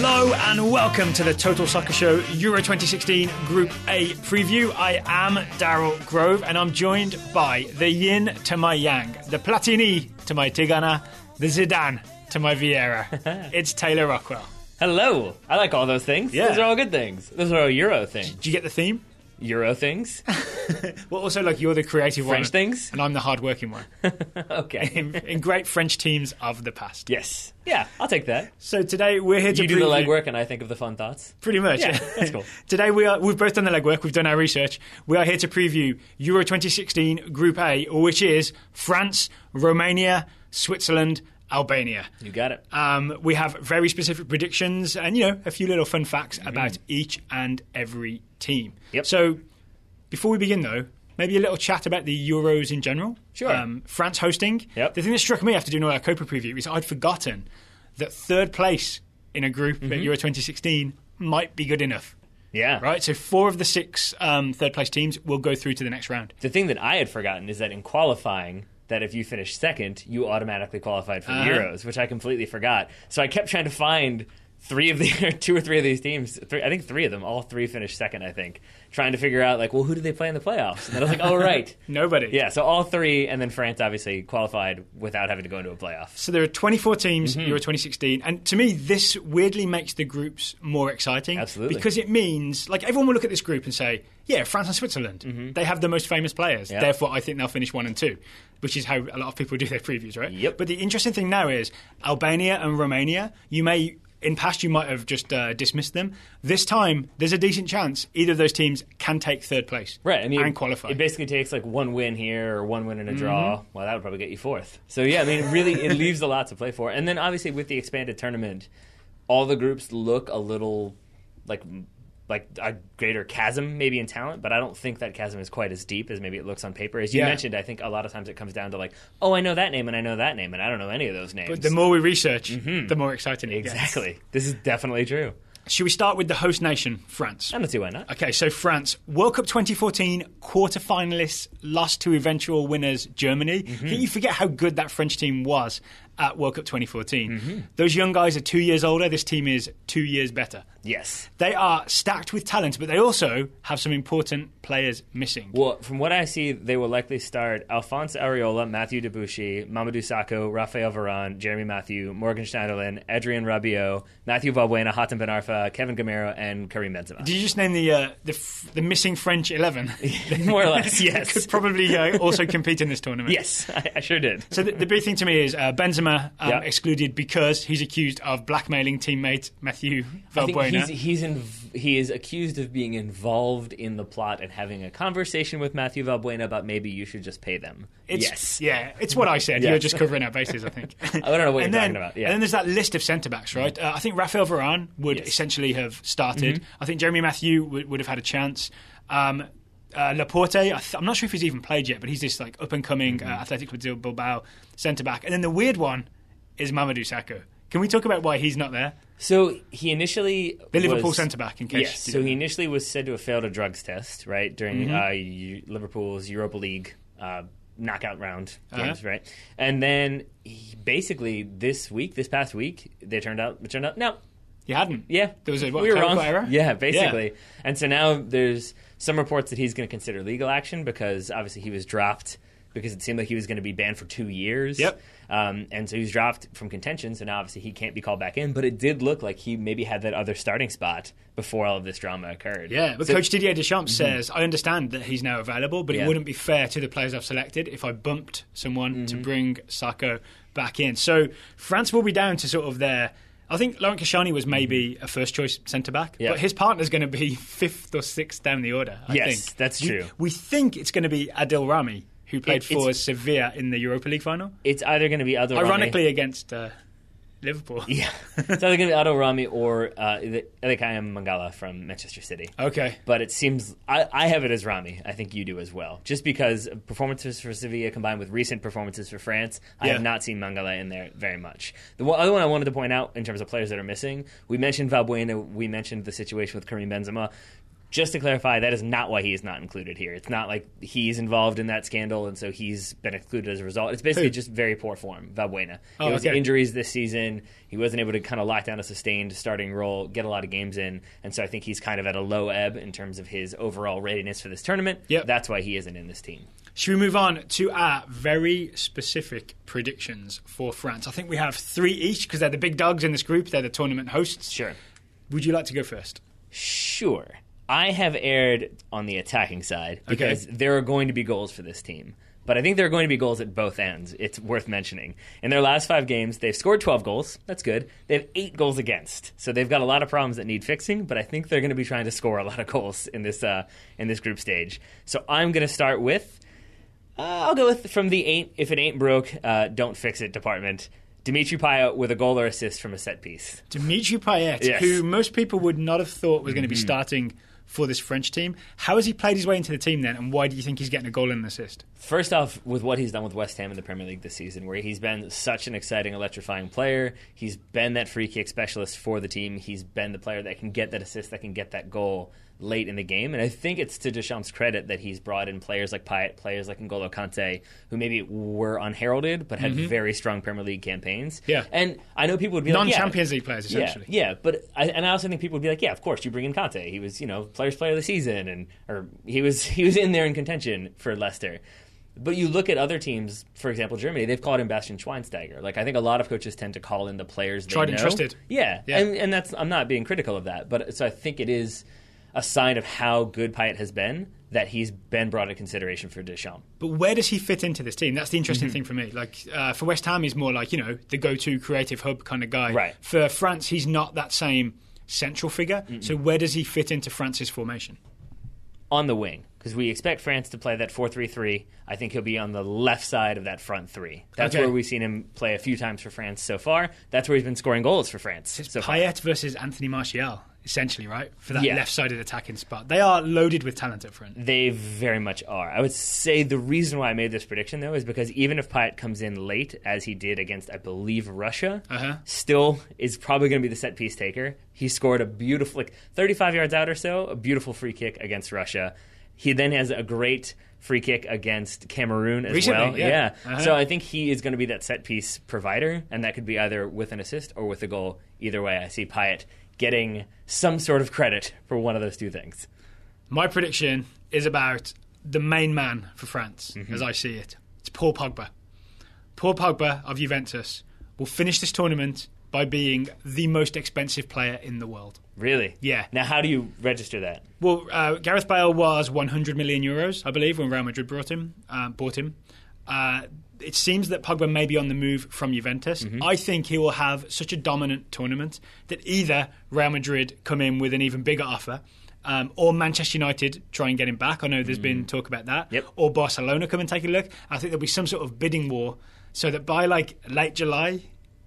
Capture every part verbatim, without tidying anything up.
Hello and welcome to the Total Soccer Show Euro twenty sixteen Group A preview. I am Daryl Grove and I'm joined by the yin to my yang, the Platini to my Tigana, the Zidane to my Vieira. It's Taylor Rockwell. Hello. I like all those things. Yeah. Those are all good things. Those are all Euro things. Did you get the theme? Euro things? Well, also, like, you're the creative French one. French things? And I'm the hard-working one. Okay. In, in great French teams of the past. Yes. Yeah, I'll take that. So today we're here to... You do the legwork and I think of the fun thoughts. Pretty much. Yeah, that's cool. Today we are, we've both done the legwork, we've done our research. We are here to preview Euro twenty sixteen Group A, which is France, Romania, Switzerland, Albania. You got it. Um, we have very specific predictions and, you know, a few little fun facts mm-hmm. about each and every team. Yep. So before we begin, though, maybe a little chat about the Euros in general. Sure. Um, France hosting. Yep. The thing that struck me after doing all our Copa preview is I'd forgotten that third place in a group mm-hmm. at Euro twenty sixteen might be good enough. Yeah. Right? So four of the six um, third-place teams will go through to the next round. The thing that I had forgotten is that in qualifying... that if you finish second, you automatically qualified for the uh, Euros, which I completely forgot. So I kept trying to find three of the, two or three of these teams. Three, I think three of them, all three finished second, I think. Trying to figure out, like, well, who did they play in the playoffs? And then I was like, oh, right. Nobody. Yeah, so all three, and then France obviously qualified without having to go into a playoff. So there are twenty-four teams mm-hmm. Euro twenty sixteen, and to me, this weirdly makes the groups more exciting. Absolutely. Because it means, like, everyone will look at this group and say, yeah, France and Switzerland, mm-hmm. they have the most famous players. Yep. Therefore, I think they'll finish one and two, which is how a lot of people do their previews, right? Yep. But the interesting thing now is Albania and Romania, you may... in past, you might have just uh, dismissed them. This time, there's a decent chance either of those teams can take third place right, I mean, and qualify. It basically takes like one win here or one win and a draw. Mm-hmm. Well, that would probably get you fourth. So, yeah, I mean, really, it leaves a lot to play for. And then, obviously, with the expanded tournament, all the groups look a little like... like a greater chasm maybe in talent, but I don't think that chasm is quite as deep as maybe it looks on paper. As you yeah. mentioned, I think a lot of times it comes down to like, oh, I know that name and I know that name and I don't know any of those names. But the more we research, mm-hmm. the more exciting it exactly. gets. Exactly. This is definitely true. Should we start with the host nation, France? I don't see why not. Okay, so France, World Cup twenty fourteen quarterfinalists lost to eventual winners Germany. Mm-hmm. I think you forget how good that French team was at World Cup twenty fourteen. Mm-hmm. Those young guys are two years older. This team is two years better. Yes. They are stacked with talent, but they also have some important players missing. Well, from what I see, they will likely start Alphonse Areola, Mathieu Debuchy, Mamadou Sakho, Raphael Varane, Jeremy Mathieu, Morgan Schneiderlin, Adrien Rabiot, Mathieu Valbuena, Hatem Ben Arfa, Kevin Gamero, and Karim Benzema. Did you just name the uh, the, f- the missing French eleven? More or less, yes. Could probably uh, also compete in this tournament. Yes, I, I sure did. So the, the big thing to me is uh, Benzema um, yep. excluded because he's accused of blackmailing teammate Mathieu Valbuena. He's, he's inv- he is accused of being involved in the plot and having a conversation with Mathieu Valbuena about maybe you should just pay them. It's, yes. Yeah, it's what I said. Yes. You're just covering our bases, I think. I don't know what and you're then, talking about. Yeah. And then there's that list of centre-backs, right? Uh, I think Raphael Varane would yes. essentially have started. Mm-hmm. I think Jeremy Mathieu would, would have had a chance. Um, uh, Laporte, I th- I'm not sure if he's even played yet, but he's this like up-and-coming mm-hmm. uh, Athletic Bilbao centre-back. And then the weird one is Mamadou Sakho. Can we talk about why he's not there? So he initially the Liverpool centre-back, in case. Yes, so he initially was said to have failed a drugs test, right, during mm-hmm. uh, Liverpool's Europa League uh, knockout round games, uh-huh. right? And then he, basically this week, this past week, they turned out, it turned out, no. You hadn't? Yeah. There was a what, we were wrong. Error? Yeah, basically. Yeah. And so now there's some reports that he's going to consider legal action because obviously he was dropped because it seemed like he was going to be banned for two years. Yep. Um, and so he was dropped from contention, so now obviously he can't be called back in. But it did look like he maybe had that other starting spot before all of this drama occurred. Yeah, but so, Coach Didier Deschamps mm-hmm. says, I understand that he's now available, but yeah. it wouldn't be fair to the players I've selected if I bumped someone mm-hmm. to bring Sakho back in. So France will be down to sort of their... I think Laurent Koscielny was maybe a first-choice centre-back, yeah. but his partner's going to be fifth or sixth down the order, I yes, think. That's true. We, we think it's going to be Adil Rami, who played it, for Sevilla in the Europa League final. It's either going to be Adil Rami. Ironically against uh, Liverpool. Yeah. It's either going to be Adil Rami or uh, Yaya Mangala from Manchester City. Okay. But it seems, I, I have it as Rami. I think you do as well. Just because performances for Sevilla combined with recent performances for France, I yeah. have not seen Mangala in there very much. The one, other one I wanted to point out in terms of players that are missing, we mentioned Valbuena, we mentioned the situation with Karim Benzema. Just to clarify, that is not why he is not included here. It's not like he's involved in that scandal, and so he's been excluded as a result. It's basically Who? just very poor form, Valbuena. Oh, it was okay. injuries this season. He wasn't able to kind of lock down a sustained starting role, get a lot of games in, and so I think he's kind of at a low ebb in terms of his overall readiness for this tournament. Yep. That's why he isn't in this team. Should we move on to our very specific predictions for France? I think we have three each because they're the big dogs in this group. They're the tournament hosts. Sure. Would you like to go first? Sure. I have erred on the attacking side because okay. there are going to be goals for this team. But I think there are going to be goals at both ends. It's worth mentioning. In their last five games, they've scored twelve goals. That's good. They have eight goals against. So they've got a lot of problems that need fixing, but I think they're going to be trying to score a lot of goals in this uh, in this group stage. So I'm going to start with, uh, I'll go with from the ain't, if it ain't broke, uh, don't fix it department. Dimitri Payet with a goal or assist from a set piece. Dimitri Payet, yes. who most people would not have thought was going to be mm-hmm. starting for this French team. How has he played his way into the team then, and why do you think he's getting a goal and an assist? First off, with what he's done with West Ham in the Premier League this season, where he's been such an exciting, electrifying player. He's been that free kick specialist for the team. He's been the player that can get that assist, that can get that goal late in the game. And I think it's to Deschamps' credit that he's brought in players like Payet, players like N'Golo Kante, who maybe were unheralded but had mm-hmm. very strong Premier League campaigns. Yeah. And I know people would be Non-Champions like... Non-Champions yeah, League players, essentially. Yeah, yeah. But I, and I also think people would be like, yeah, of course, you bring in Kante. He was, you know, players' player of the season, and or he was he was in there in contention for Leicester. But you look at other teams, for example, Germany, they've called in Bastian Schweinsteiger. Like, I think a lot of coaches tend to call in the players they Tried know. Tried and trusted. Yeah. yeah. And, and that's I'm not being critical of that. But so I think it is a sign of how good Payet has been that he's been brought into consideration for Deschamps. But where does he fit into this team? That's the interesting mm-hmm. thing for me. Like, uh, for West Ham, he's more like, you know, the go-to creative hub kind of guy. Right. For France, he's not that same central figure. Mm-mm. So where does he fit into France's formation? On the wing, because we expect France to play that four three three. I think he'll be on the left side of that front three. That's okay. where we've seen him play a few times for France so far. That's where he's been scoring goals for France. It's so Payet versus Anthony Martial, essentially, right? For that yeah. left-sided attacking spot. They are loaded with talent up front. They very much are. I would say the reason why I made this prediction, though, is because even if Payet comes in late, as he did against, I believe, Russia, uh-huh. still is probably going to be the set-piece taker. He scored a beautiful, like, thirty-five yards out or so, a beautiful free kick against Russia. He then has a great free kick against Cameroon as Recently, well. Yeah. yeah. Uh-huh. So I think he is going to be that set-piece provider, and that could be either with an assist or with a goal. Either way, I see Payet getting some sort of credit for one of those two things. My prediction is about the main man for France, mm-hmm. as I see it. It's Paul Pogba. Paul Pogba of Juventus will finish this tournament by being the most expensive player in the world. Really? Yeah. Now, how do you register that? Well, uh, Gareth Bale was one hundred million euros, I believe, when Real Madrid brought him. Uh, bought him. Uh, it seems that Pogba may be on the move from Juventus. Mm-hmm. I think he will have such a dominant tournament that either Real Madrid come in with an even bigger offer, um, or Manchester United try and get him back. I know there's mm. been talk about that. Yep. Or Barcelona come and take a look. I think there'll be some sort of bidding war so that by like late July,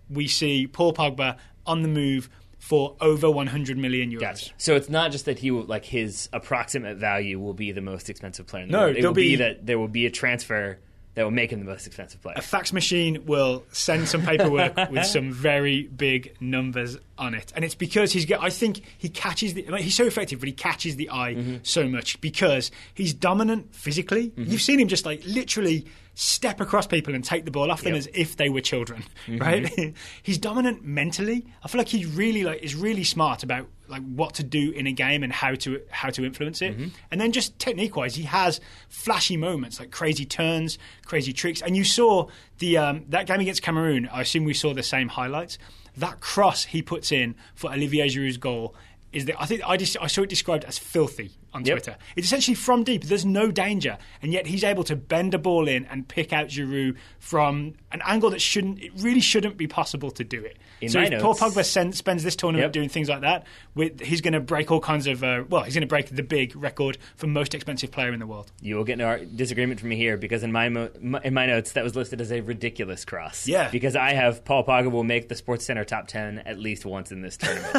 we see Paul Pogba on the move for over one hundred million euros. Gotcha. So it's not just that he will, like his approximate value will be the most expensive player in the no, world. It will be, be that there will be a transfer that will make him the most expensive player. A fax machine will send some paperwork with some very big numbers on it. And it's because he's I think he catches the like he's so effective, but he catches the eye mm-hmm. so much because he's dominant physically. Mm-hmm. You've seen him just like literally step across people and take the ball off them yep. as if they were children, mm-hmm. right? He's dominant mentally. I feel like he really like is really smart about like what to do in a game and how to how to influence it. Mm-hmm. And then just technique-wise, he has flashy moments like crazy turns, crazy tricks. And you saw the um, that game against Cameroon. I assume we saw the same highlights. That cross he puts in for Olivier Giroud's goal is that I think I, just, I saw it described as filthy on yep. Twitter. It's essentially from deep. There's no danger, and yet he's able to bend a ball in and pick out Giroud from an angle that shouldn't. It really shouldn't be possible to do it. In so if notes, Paul Pogba send, spends this tournament yep. doing things like that, with, he's going to break all kinds of. Uh, well, he's going to break the big record for most expensive player in the world. You will get no disagreement from me here because in my, mo- my in my notes that was listed as a ridiculous cross. Yeah. Because I have Paul Pogba will make the SportsCenter top ten at least once in this tournament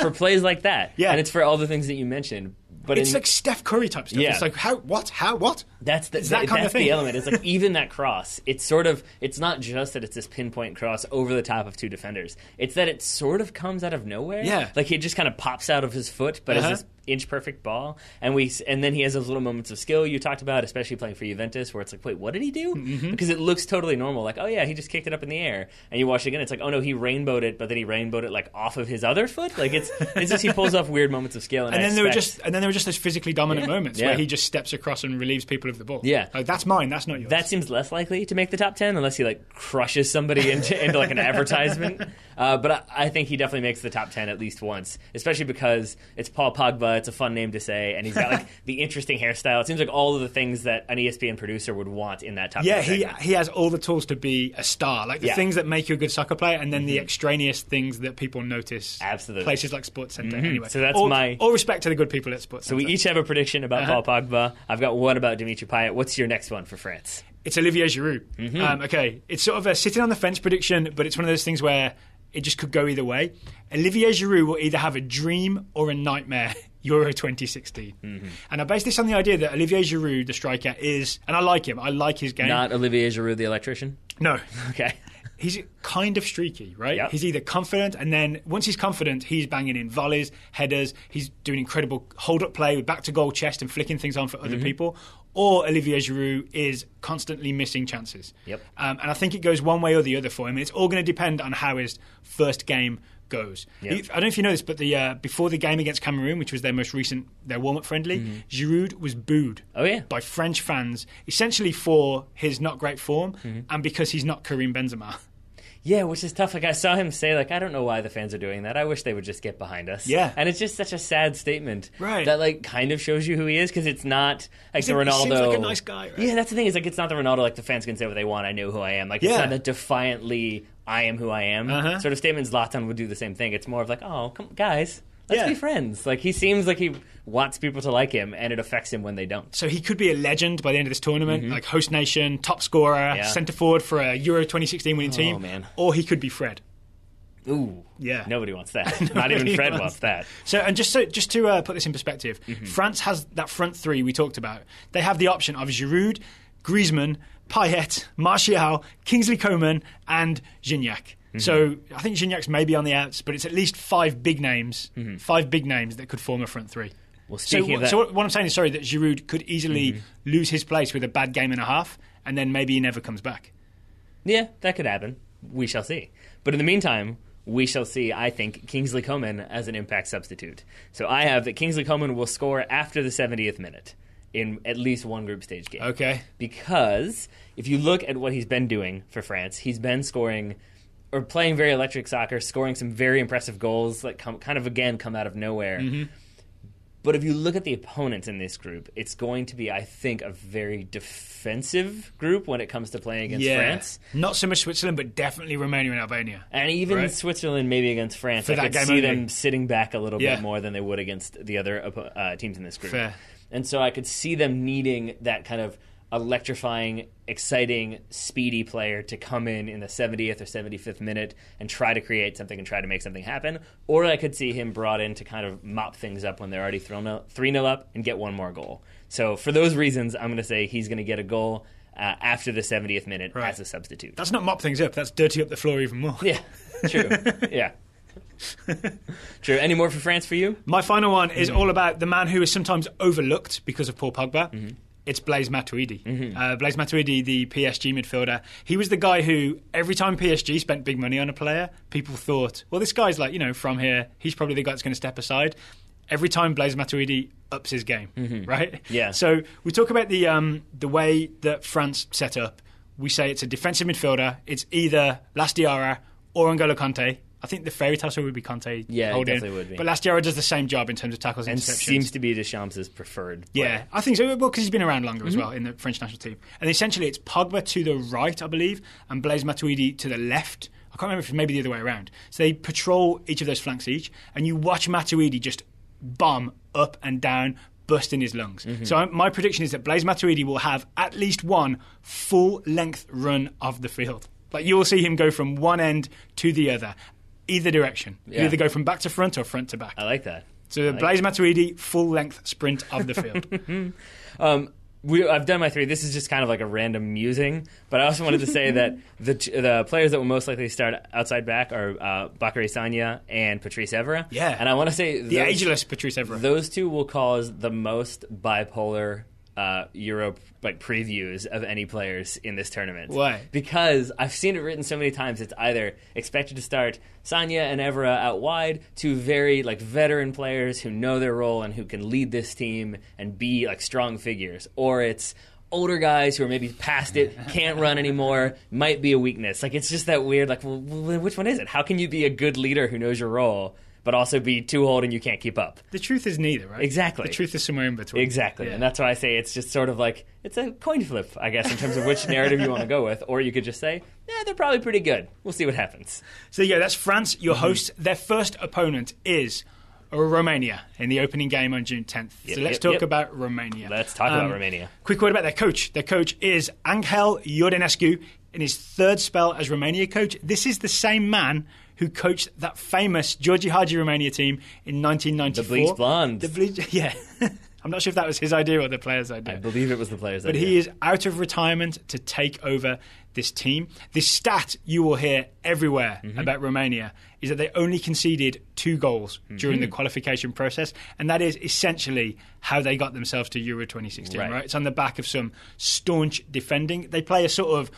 for plays like that. Yeah. And it's for all the things that you mentioned. But it's in, like Steph Curry type stuff. Yeah. It's like, how, what, how, what? That's the, that that, kind that's of thing. The element. It's like even that cross, it's sort of, it's not just that it's this pinpoint cross over the top of two defenders. It's that it sort of comes out of nowhere. Yeah. Like he just kind of pops out of his foot, but uh-huh. as this inch perfect ball, and we and then he has those little moments of skill you talked about, especially playing for Juventus, where it's like, wait, what did he do? Mm-hmm. Because it looks totally normal, like, oh yeah, he just kicked it up in the air, and you watch it again, it's like, oh no, he rainbowed it, but then he rainbowed it like off of his other foot. Like it's it's just he pulls off weird moments of skill, and, and then expect... there were just and then there were just those physically dominant yeah. moments yeah. where he just steps across and relieves people of the ball. Yeah, like, that's mine, that's not yours. That seems less likely to make the top ten unless he like crushes somebody into, into like an advertisement. Uh, but I, I think he definitely makes the top ten at least once, especially because it's Paul Pogba. It's a fun name to say, and he's got like the interesting hairstyle. It seems like all of the things that an E S P N producer would want in that top. Yeah, he he has all the tools to be a star, like the yeah. things that make you a good soccer player, and then mm-hmm. the extraneous things that people notice. Absolutely, places like Sports Center. Mm-hmm. Anyway, so that's all, my all respect to the good people at Sports Center. So we each have a prediction about uh-huh. Paul Pogba. I've got one about Dimitri Payet. What's your next one for France? It's Olivier Giroud. Mm-hmm. Um, okay, it's sort of a sitting on the fence prediction, but it's one of those things where it just could go either way. Olivier Giroud will either have a dream or a nightmare Euro twenty sixteen. Mm-hmm. And I base this on the idea that Olivier Giroud, the striker, is... And I like him. I like his game. Not Olivier Giroud, the electrician? No. Okay. He's kind of streaky, right? Yep. He's either confident, and then once he's confident, he's banging in volleys, headers. He's doing incredible hold-up play with back-to-goal chest and flicking things on for other mm-hmm. people. Or Olivier Giroud is constantly missing chances. Yep. Um, and I think it goes one way or the other for him. It's all going to depend on how his first game goes. Yep. I don't know if you know this, but the uh, before the game against Cameroon, which was their most recent, their warm-up friendly, mm-hmm. Giroud was booed oh, yeah. by French fans, essentially for his not great form mm-hmm. and because he's not Karim Benzema. Yeah, which is tough. Like, I saw him say, like, I don't know why the fans are doing that. I wish they would just get behind us. Yeah. And it's just such a sad statement. Right. That, like, kind of shows you who he is, because it's not, like, the Ronaldo. He seems like a nice guy, right? Yeah, that's the thing. Is like, it's not the Ronaldo, like, the fans can say what they want. I know who I am. Like, yeah. It's not a defiantly, I am who I am uh-huh. sort of statement. Zlatan would do the same thing. It's more of, like, oh, come, guys, let's yeah. be friends. Like, he seems like he wants people to like him, and it affects him when they don't. So he could be a legend by the end of this tournament, mm-hmm. like host nation, top scorer, yeah. centre forward for a Euro twenty sixteen winning oh, team. Man. Or he could be Fred. Ooh, yeah. Nobody wants that. Not even Fred wants, wants that. So, and just so, just to uh, put this in perspective, mm-hmm. France has that front three we talked about. They have the option of Giroud, Griezmann, Payet, Martial, Kingsley Coman, and Gignac. Mm-hmm. So I think Gignac's maybe on the outs, but it's at least five big names, mm-hmm. five big names that could form a front three. Well, so, what, so what, what I'm saying is, sorry, that Giroud could easily mm-hmm. lose his place with a bad game and a half, and then maybe he never comes back. Yeah, that could happen. We shall see. But in the meantime, we shall see, I think, Kingsley Coman as an impact substitute. So I have that Kingsley Coman will score after the seventieth minute in at least one group stage game. Okay. Because if you look at what he's been doing for France, he's been scoring... or playing very electric soccer, scoring some very impressive goals that come, kind of, again, come out of nowhere. Mm-hmm. But if you look at the opponents in this group, it's going to be, I think, a very defensive group when it comes to playing against yeah. France. Not so much Switzerland, but definitely Romania and Albania. And even right? Switzerland, maybe against France, for I could see only. them sitting back a little yeah. bit more than they would against the other uh, teams in this group. Fair. And so I could see them needing that kind of electrifying, exciting, speedy player to come in in the seventieth or seventy-fifth minute and try to create something and try to make something happen. Or I could see him brought in to kind of mop things up when they're already three nil up and get one more goal. So for those reasons, I'm going to say he's going to get a goal uh, after the seventieth minute right. as a substitute. That's not mop things up. That's dirty up the floor even more. Yeah, true. yeah. True. Any more for France for you? My final one is mm-hmm. all about the man who is sometimes overlooked because of Paul Pogba. Mm-hmm. It's Blaise Matuidi. Mm-hmm. Uh, Blaise Matuidi, the P S G midfielder, he was the guy who, every time P S G spent big money on a player, people thought, well, this guy's like, you know, from here, he's probably the guy that's going to step aside. Every time Blaise Matuidi ups his game, mm-hmm. right? Yeah. So we talk about the um, the way that France set up. We say it's a defensive midfielder. It's either Lassana Diarra or N'Golo Kanté. I think the fairy tale would be Conte yeah, holding. Yeah, definitely would be. But Lassana Diarra does the same job in terms of tackles and interceptions. And seems to be Deschamps' preferred player. Yeah, I think so. Well, because he's been around longer mm-hmm. as well in the French national team. And essentially it's Pogba to the right, I believe, and Blaise Matuidi to the left. I can't remember if it's maybe the other way around. So they patrol each of those flanks each, and you watch Matuidi just bomb up and down, bust in his lungs. Mm-hmm. So my prediction is that Blaise Matuidi will have at least one full-length run of the field. Like, you will see him go from one end to the other. Either direction. Yeah. You either go from back to front or front to back. I like that. So like Blaise Matuidi, full-length sprint of the field. um, we, I've done my three. This is just kind of like a random musing, but I also wanted to say that the the players that will most likely start outside back are uh, Bakary Sagna and Patrice Evra. Yeah. And I want to say... The those, ageless Patrice Evra. Those two will cause the most bipolar uh, Euro like previews of any players in this tournament. Why? Because I've seen it written so many times, it's either expected to start Sagna and Evra out wide, two very like veteran players who know their role and who can lead this team and be like strong figures, or it's older guys who are maybe past it, can't run anymore, might be a weakness. Like it's just that weird like, well, which one is it? How can you be a good leader who knows your role but also be too old and you can't keep up? The truth is neither, right? Exactly. The truth is somewhere in between. Exactly. Yeah. And that's why I say it's just sort of like, it's a coin flip, I guess, in terms of which narrative you want to go with. Or you could just say, yeah, they're probably pretty good. We'll see what happens. So yeah, that's France, your mm-hmm. host. Their first opponent is Romania in the opening game on June tenth. Yep, so let's yep, talk yep. about Romania. Let's talk um, about Romania. Quick word about their coach. Their coach is Angel Iordanescu in his third spell as Romania coach. This is the same man who coached that famous Georgi Hadji Romania team in nineteen ninety-four. The bleached blonde. The bleach, yeah. I'm not sure if that was his idea or the player's idea. I believe it was the player's but idea. But he is out of retirement to take over this team. This stat you will hear everywhere mm-hmm. about Romania is that they only conceded two goals mm-hmm. during the qualification process, and that is essentially how they got themselves to Euro twenty sixteen, right? right? It's on the back of some staunch defending. They play a sort of...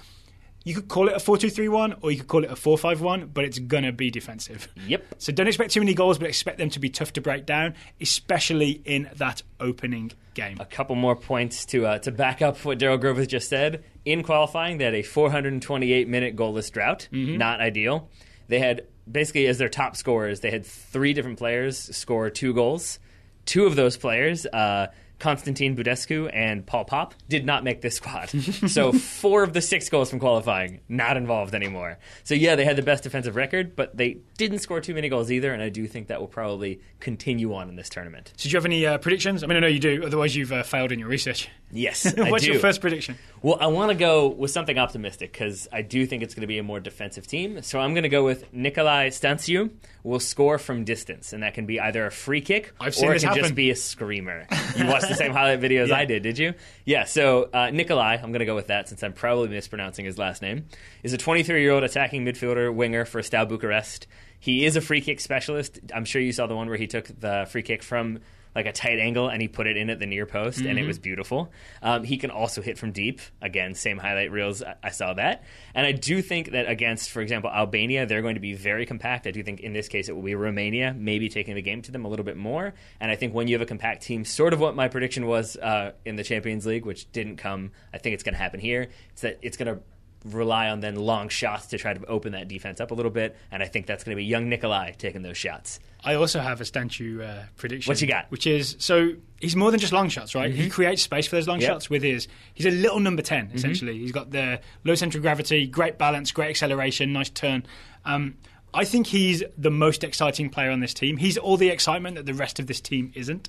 You could call it a four two three one or you could call it a four five one, but it's going to be defensive. Yep. So don't expect too many goals, but expect them to be tough to break down, especially in that opening game. A couple more points to uh, to back up what Daryl Grove has just said. In qualifying, they had a four hundred twenty-eight minute goalless drought. Mm-hmm. Not ideal. They had, basically as their top scorers, they had three different players score two goals. Two of those players... Uh, Constantin Budescu and Paul Pop did not make this squad. So four of the six goals from qualifying, not involved anymore. So yeah, they had the best defensive record, but they didn't score too many goals either, and I do think that will probably continue on in this tournament. So do you have any uh, predictions? I mean, I know you do, otherwise you've uh, failed in your research. Yes, I do. What's your first prediction? Well, I want to go with something optimistic because I do think it's going to be a more defensive team. So I'm going to go with Nikolai Stanciu will score from distance, and that can be either a free kick I've seen or it can happen. Just be a screamer. You watched the same highlight videos yeah. I did, did you? Yeah, so uh, Nikolai, I'm going to go with that since I'm probably mispronouncing his last name, is a twenty-three-year-old attacking midfielder winger for Steaua Bucharest. He is a free kick specialist. I'm sure you saw the one where he took the free kick from... like a tight angle, and he put it in at the near post, mm-hmm. and it was beautiful. Um, he can also hit from deep. Again, same highlight reels. I-, I saw that. And I do think that against, for example, Albania, they're going to be very compact. I do think in this case it will be Romania maybe taking the game to them a little bit more. And I think when you have a compact team, sort of what my prediction was uh, in the Champions League, which didn't come, I think it's going to happen here, it's that it's going to rely on then long shots to try to open that defense up a little bit, and I think that's going to be young Nikolai taking those shots. I also have a Stanciu uh, prediction. What you got? Which is, so he's more than just long shots, right? Mm-hmm. He creates space for those long yep. shots with his, he's a little number ten, essentially. Mm-hmm. He's got the low centre of gravity, great balance, great acceleration, nice turn. Um, I think he's the most exciting player on this team. He's all the excitement that the rest of this team isn't.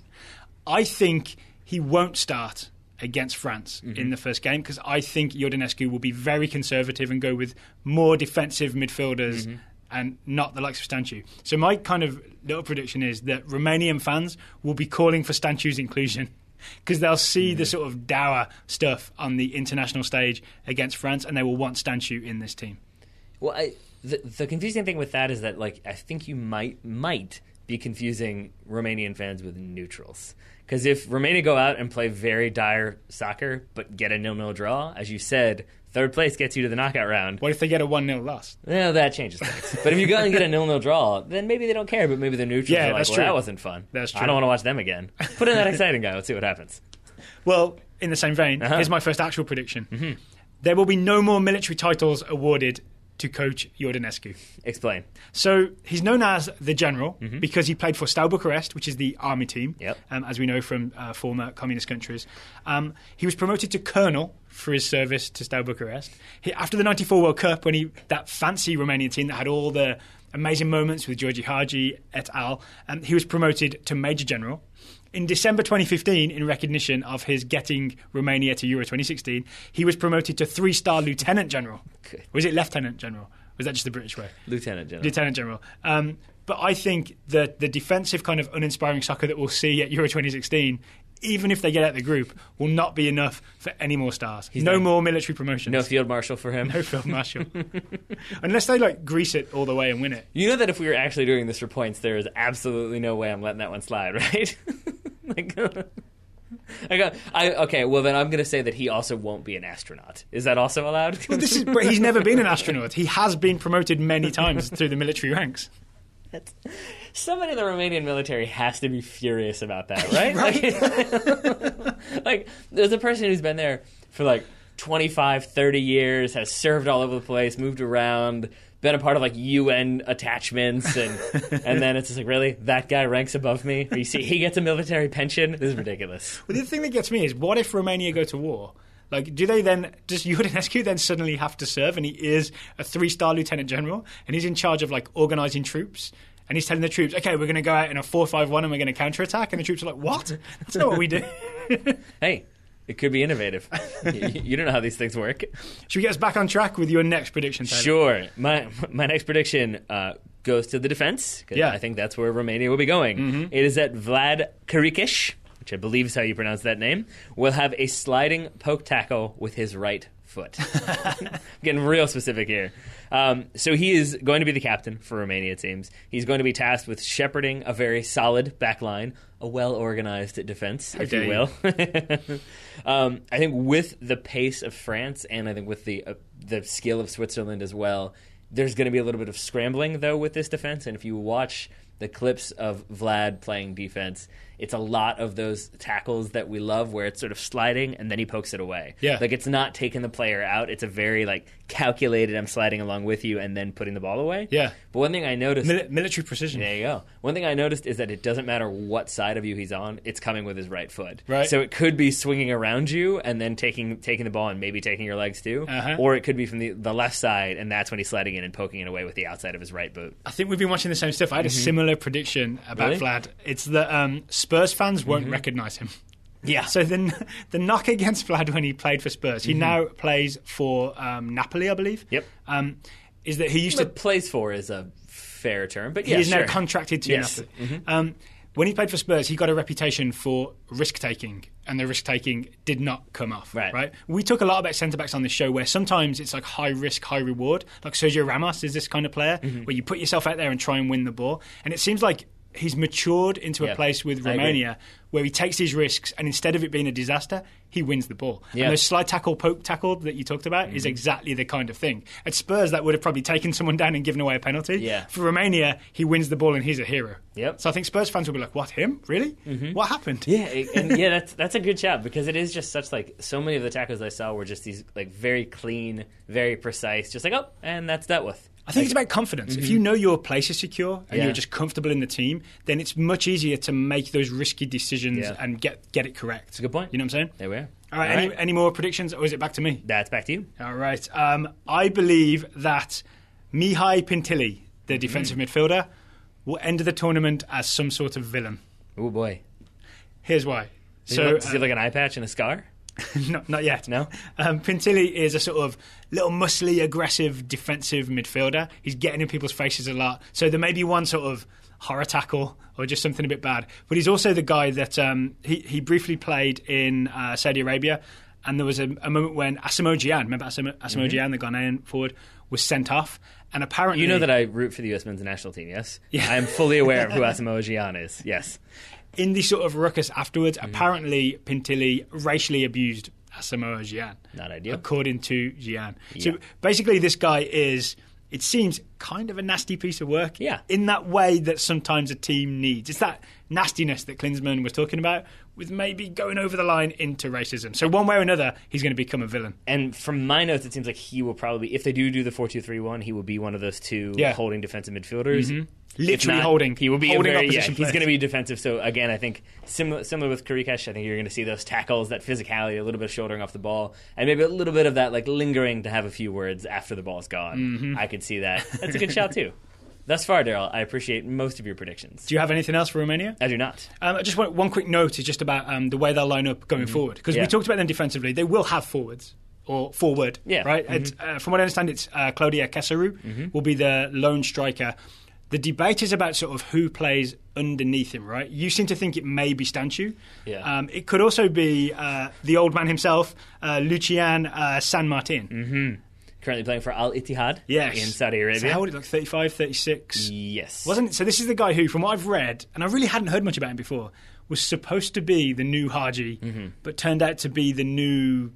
I think he won't start against France mm-hmm. in the first game because I think Iordanescu will be very conservative and go with more defensive midfielders mm-hmm. and not the likes of Stanciu. So my kind of little prediction is that Romanian fans will be calling for Stanciu's inclusion because they'll see mm-hmm. the sort of dour stuff on the international stage against France and they will want Stanciu in this team. Well, I, the, the confusing thing with that is that like I think you might might be confusing Romanian fans with neutrals. Because if Romania go out and play very dire soccer but get a nil-nil draw, as you said, third place gets you to the knockout round. What if they get a one-nil loss? Well, that changes things. But if you go out and get a nil-nil draw, then maybe they don't care, but maybe the neutrals yeah, are like, well, true. That wasn't fun. That's true. I don't want to watch them again. Put in that exciting guy. Let's see what happens. Well, in the same vein, uh-huh. here's my first actual prediction. Mm-hmm. There will be no more military titles awarded to coach Iordanescu. Explain. So he's known as the General mm-hmm. because he played for Steaua Bucharest, which is the army team, yep. um, as we know from uh, former communist countries. Um, he was promoted to Colonel for his service to Steaua Bucharest. He, after the ninety-four World Cup, when he that fancy Romanian team that had all the amazing moments with Georgi Hadji et al., um, he was promoted to Major General. In December twenty fifteen, in recognition of his getting Romania to Euro twenty sixteen, he was promoted to three-star Lieutenant General. Good. Was it Lieutenant General? Was that just the British way? Lieutenant General. Lieutenant General. Um, but I think that the defensive kind of uninspiring soccer that we'll see at Euro twenty sixteen even if they get out of the group, will not be enough for any more stars. He's no done. More military promotions. No field marshal for him. No field marshal. Unless they, like, grease it all the way and win it. You know that if we were actually doing this for points, there is absolutely no way I'm letting that one slide, right? Like... I got, I, okay, well then I'm going to say that he also won't be an astronaut. Is that also allowed? Well, this is, but he's never been an astronaut. He has been promoted many times through the military ranks. That's, somebody in the Romanian military has to be furious about that, right? Right? Like, like, there's a person who's been there for like twenty-five, thirty years, has served all over the place, moved around, been a part of like U N attachments, and and then it's just like, really, that guy ranks above me? Or you see, he gets a military pension. This is ridiculous. Well, the thing that gets me is, what if Romania go to war? Like, do they then, does Iudinescu then suddenly have to serve, and he is a three-star lieutenant general, and he's in charge of like organizing troops, and he's telling the troops, okay, we're going to go out in a four five one and we're going to counterattack, and the troops are like, what? That's not what we do. Hey, it could be innovative. You don't know how these things work. Should we get us back on track with your next prediction, Tyler? Sure. My my next prediction uh, goes to the defense. Yeah. I think that's where Romania will be going. Mm-hmm. It is that Vlad Cariceș, which I believe is how you pronounce that name, will have a sliding poke tackle with his right foot. I'm getting real specific here. Um, so he is going to be the captain for Romania, it seems. He's going to be tasked with shepherding a very solid back line, a well-organized defense, if you will. um, I think with the pace of France, and I think with the uh, the skill of Switzerland as well, there's going to be a little bit of scrambling, though, with this defense. And if you watch the clips of Vlad playing defense, it's a lot of those tackles that we love where it's sort of sliding and then he pokes it away. Yeah. Like, it's not taking the player out. It's a very, like, calculated, I'm sliding along with you and then putting the ball away. Yeah. But one thing I noticed... Mil- military precision. There you go. One thing I noticed is that it doesn't matter what side of you he's on, it's coming with his right foot. Right. So it could be swinging around you and then taking taking the ball and maybe taking your legs too. Uh-huh. Or it could be from the, the left side, and that's when he's sliding in and poking it away with the outside of his right boot. I think we've been watching the same stuff. I had mm-hmm. a similar prediction about really? Vlad. It's that um, Spurs fans won't mm-hmm. recognize him. Yeah. So the the knock against Vlad when he played for Spurs, he mm-hmm. now plays for um, Napoli, I believe. Yep. Um, is that he used but to plays for is a fair term, but yeah, he's sure. now contracted to yes. Napoli. Mm-hmm. Um, when he played for Spurs, he got a reputation for risk taking, and the risk taking did not come off. Right. right. We talk a lot about centre backs on this show where sometimes it's like high risk, high reward. Like Sergio Ramos is this kind of player mm-hmm. where you put yourself out there and try and win the ball, and it seems like he's matured into yeah, a place with Romania where he takes these risks, and instead of it being a disaster, he wins the ball. Yeah. And the slide tackle, poke tackle that you talked about mm-hmm. is exactly the kind of thing. At Spurs, that would have probably taken someone down and given away a penalty. Yeah. For Romania, he wins the ball and he's a hero. Yep. So I think Spurs fans will be like, what, him? Really? Mm-hmm. What happened? Yeah, and yeah, that's that's a good shout, because it is just such, like, so many of the tackles I saw were just these, like, very clean, very precise, just like, oh, and that's dealt with. I think like, it's about confidence. Mm-hmm. If you know your place is secure and yeah. you're just comfortable in the team, then it's much easier to make those risky decisions yeah. and get, get it correct. That's a good point. You know what I'm saying? There we are. All right, All right. Any, any more predictions, or is it back to me? That's back to you. All right. Um, I believe that Mihai Pintili, the defensive mm. midfielder, will end the tournament as some sort of villain. Oh, boy. Here's why. Does so, he look, does uh, he look like an eye patch and a scar? not, not yet. No. Um, Pintili is a sort of little muscly, aggressive, defensive midfielder. He's getting in people's faces a lot. So there may be one sort of horror tackle or just something a bit bad. But he's also the guy that um, he, he briefly played in uh, Saudi Arabia. And there was a, a moment when Asamoah Gyan, remember Asamoah Asamoah Gyan, mm-hmm. the Ghanaian forward, was sent off. And apparently... You know that I root for the U S men's national team, yes? Yeah. I am fully aware of who Asamoah Gyan is, yes. In the sort of ruckus afterwards, mm-hmm. apparently Pintili racially abused Asamoah Gyan. Not ideal. According to Gyan. Yeah. So basically this guy is, it seems, kind of a nasty piece of work yeah. in that way that sometimes a team needs. It's that nastiness that Klinsmann was talking about with maybe going over the line into racism. So one way or another, he's going to become a villain. And from my notes, it seems like he will probably, if they do do the four two three one, he will be one of those two yeah. holding defensive midfielders. Mm-hmm. Literally not, holding. He will be holding very, yeah, he's going to be defensive. So, again, I think similar, similar with Cariceș, I think you're going to see those tackles, that physicality, a little bit of shouldering off the ball, and maybe a little bit of that like lingering to have a few words after the ball's gone. Mm-hmm. I could see that. That's a good shout, too. Thus far, Daryl, I appreciate most of your predictions. Do you have anything else for Romania? I do not. Um, I just want one quick note is just about um, the way they'll line up going mm-hmm. forward. Because yeah. we talked about them defensively. They will have forwards. Or forward. Yeah. Right? Mm-hmm. Uh, from what I understand, it's uh, Claudia Kesaru mm-hmm. will be the lone striker. the debate is about sort of who plays underneath him, right? You seem to think it may be Stanchu. Yeah. Um, it could also be uh, the old man himself, uh, Lucien uh, San Martin. Mm-hmm. Currently playing for Al Ittihad yes. in Saudi Arabia. So how old is it, like thirty-five, thirty-six? Yes. Wasn't it? So this is the guy who, from what I've read, and I really hadn't heard much about him before, was supposed to be the new Haji, mm-hmm. but turned out to be the new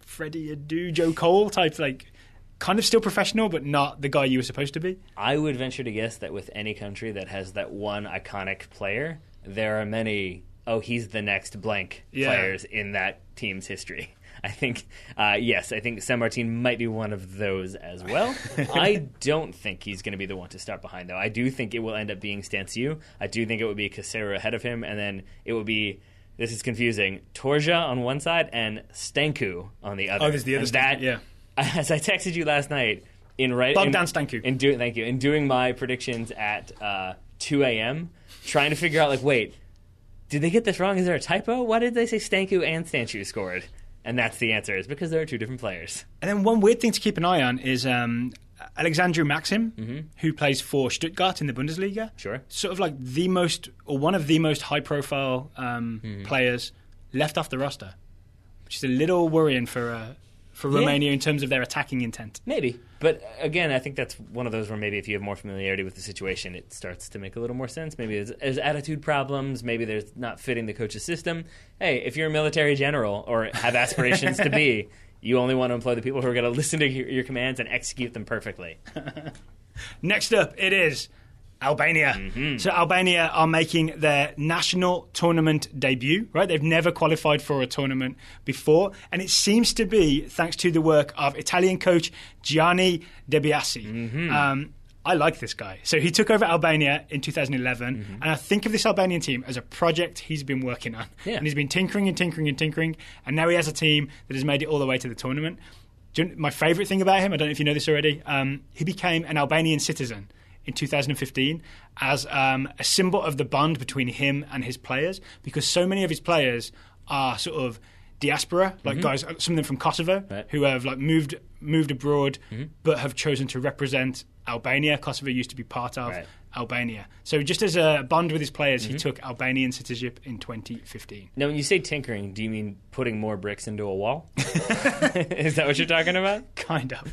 Freddie Adu, Joe Cole type, like kind of still professional, but not the guy you were supposed to be. I would venture to guess that with any country that has that one iconic player, there are many, oh, he's the next blank yeah. players in that team's history. I think, uh, yes, I think San Martin might be one of those as well. I don't think he's going to be the one to start behind, though. I do think it will end up being Stanciu. I do think it would be Casero ahead of him, and then it will be, this is confusing, Torja on one side and Stanku on the other. Oh, there's the other and that, Stanku, yeah. As I texted you last night, in writing, Bogdan Stanku. In doing, thank you. In doing my predictions at uh, two a.m., trying to figure out, like, wait, did they get this wrong? Is there a typo? Why did they say Stanku and Stanciu scored? And that's the answer, is because there are two different players. And then one weird thing to keep an eye on is um, Alexandru Maxim, mm-hmm. who plays for Stuttgart in the Bundesliga. Sure. Sort of like the most, or one of the most high-profile um, mm-hmm. players left off the roster, which is a little worrying for uh, for yeah. Romania in terms of their attacking intent. Maybe. But again, I think that's one of those where maybe if you have more familiarity with the situation, it starts to make a little more sense. Maybe there's, there's attitude problems. Maybe there's not fitting the coach's system. Hey, if you're a military general or have aspirations to be, you only want to employ the people who are going to listen to your, your commands and execute them perfectly. Next up, it is Albania. Mm-hmm. So Albania are making their national tournament debut, right? They've never qualified for a tournament before, and it seems to be thanks to the work of Italian coach Gianni De Biasi. Mm-hmm. Um, I like this guy. So he took over Albania in two thousand eleven, mm-hmm. and I think of this Albanian team as a project he's been working on. Yeah. And he's been tinkering and tinkering and tinkering, and now he has a team that has made it all the way to the tournament. Do you know, my favourite thing about him, I don't know if you know this already, um, he became an Albanian citizen in two thousand fifteen as um, a symbol of the bond between him and his players, because so many of his players are sort of diaspora, like mm-hmm. guys, some of them from Kosovo, right. who have like moved moved abroad mm-hmm. but have chosen to represent Albania. Kosovo used to be part of right. Albania. So just as a bond with his players, mm-hmm. he took Albanian citizenship in twenty fifteen. Now, when you say tinkering, do you mean putting more bricks into a wall? Is that what you're talking about? Kind of.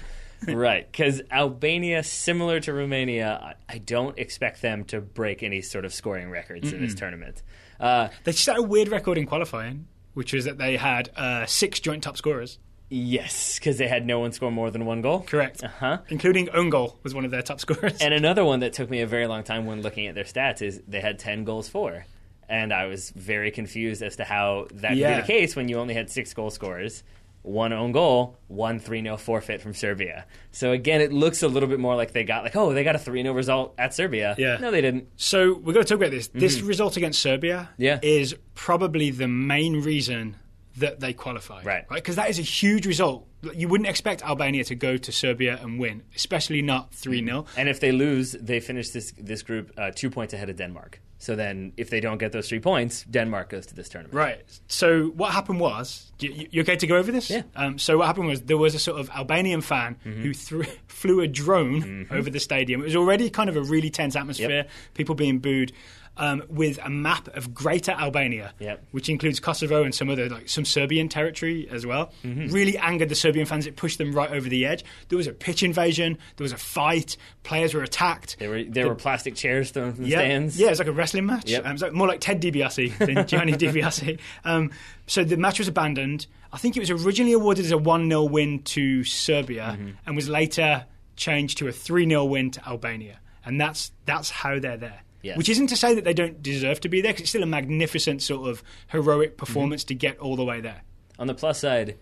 Right, because Albania, similar to Romania, I don't expect them to break any sort of scoring records Mm-mm. in this tournament. Uh, they set a weird record in qualifying, which was that they had uh, six joint top scorers. Yes, because they had no one score more than one goal. Correct. Uh-huh. Including own goal was one of their top scorers. And another one that took me a very long time when looking at their stats is they had ten goals for. And I was very confused as to how that could yeah. be the case when you only had six goal scorers. One own goal, one three nil forfeit from Serbia. So, again, it looks a little bit more like they got, like, oh, they got a three nil result at Serbia. Yeah. No, they didn't. So, we're going to talk about this. Mm-hmm. This result against Serbia yeah. is probably the main reason that they qualified. Right. Because right? that is a huge result. You wouldn't expect Albania to go to Serbia and win, especially not three nil. And if they lose, they finish this, this group uh, two points ahead of Denmark. So then if they don't get those three points, Denmark goes to this tournament. Right. So what happened was, you, you okay to go over this? Yeah. Um, so what happened was there was a sort of Albanian fan mm-hmm. who threw, flew a drone mm-hmm. over the stadium. It was already kind of a really tense atmosphere, yep. people being booed, um, with a map of Greater Albania, yep. which includes Kosovo and some other, like some Serbian territory as well. Mm-hmm. Really angered the Serbian fans. It pushed them right over the edge. There was a pitch invasion. There was a fight. Players were attacked. There were, there the, were plastic chairs thrown from the yeah, stands. Yeah, it was like a wrestling match. Yep. Um, it was like, more like Ted DiBiase than Gianni DiBiase. Um, so the match was abandoned. I think it was originally awarded as a one nil win to Serbia mm-hmm. and was later changed to a three nil win to Albania. And that's that's how they're there. Yes. Which isn't to say that they don't deserve to be there, because it's still a magnificent sort of heroic performance mm-hmm. to get all the way there. On the plus side,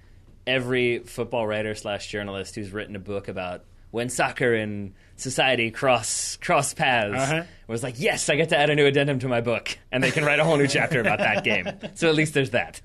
every football writer slash journalist who's written a book about when soccer and society cross cross paths, uh-huh. was like, yes, I get to add a new addendum to my book, and they can write a whole new chapter about that game. So at least there's that.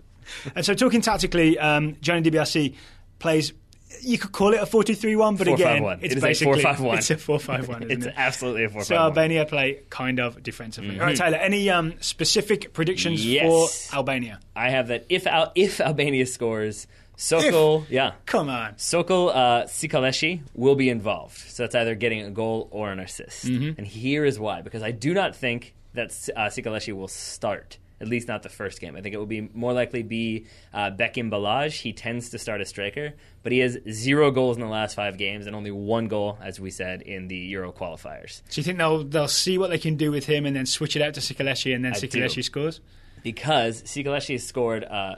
And so talking tactically, um, Gianni De Biasi plays, you could call it a four two three one, but again, it's it basically a four five one. It's a four five one, isn't It's it? absolutely a four five one. So Albania play kind of defensively. Mm-hmm. All right, Taylor, any um, specific predictions yes. for Albania? I have that if Al- if Albania scores, Sokol, if, yeah. Come on. Sokol uh, Sikaleshi will be involved. So that's either getting a goal or an assist. Mm-hmm. And here is why. Because I do not think that uh, Sikaleshi will start, at least not the first game. I think it will be more likely be uh, Bekim Balaj. He tends to start a striker, but he has zero goals in the last five games and only one goal, as we said, in the Euro qualifiers. So you think they'll they'll see what they can do with him and then switch it out to Sikaleshi and then Sikaleshi scores? Because Sikaleshi has scored... Uh,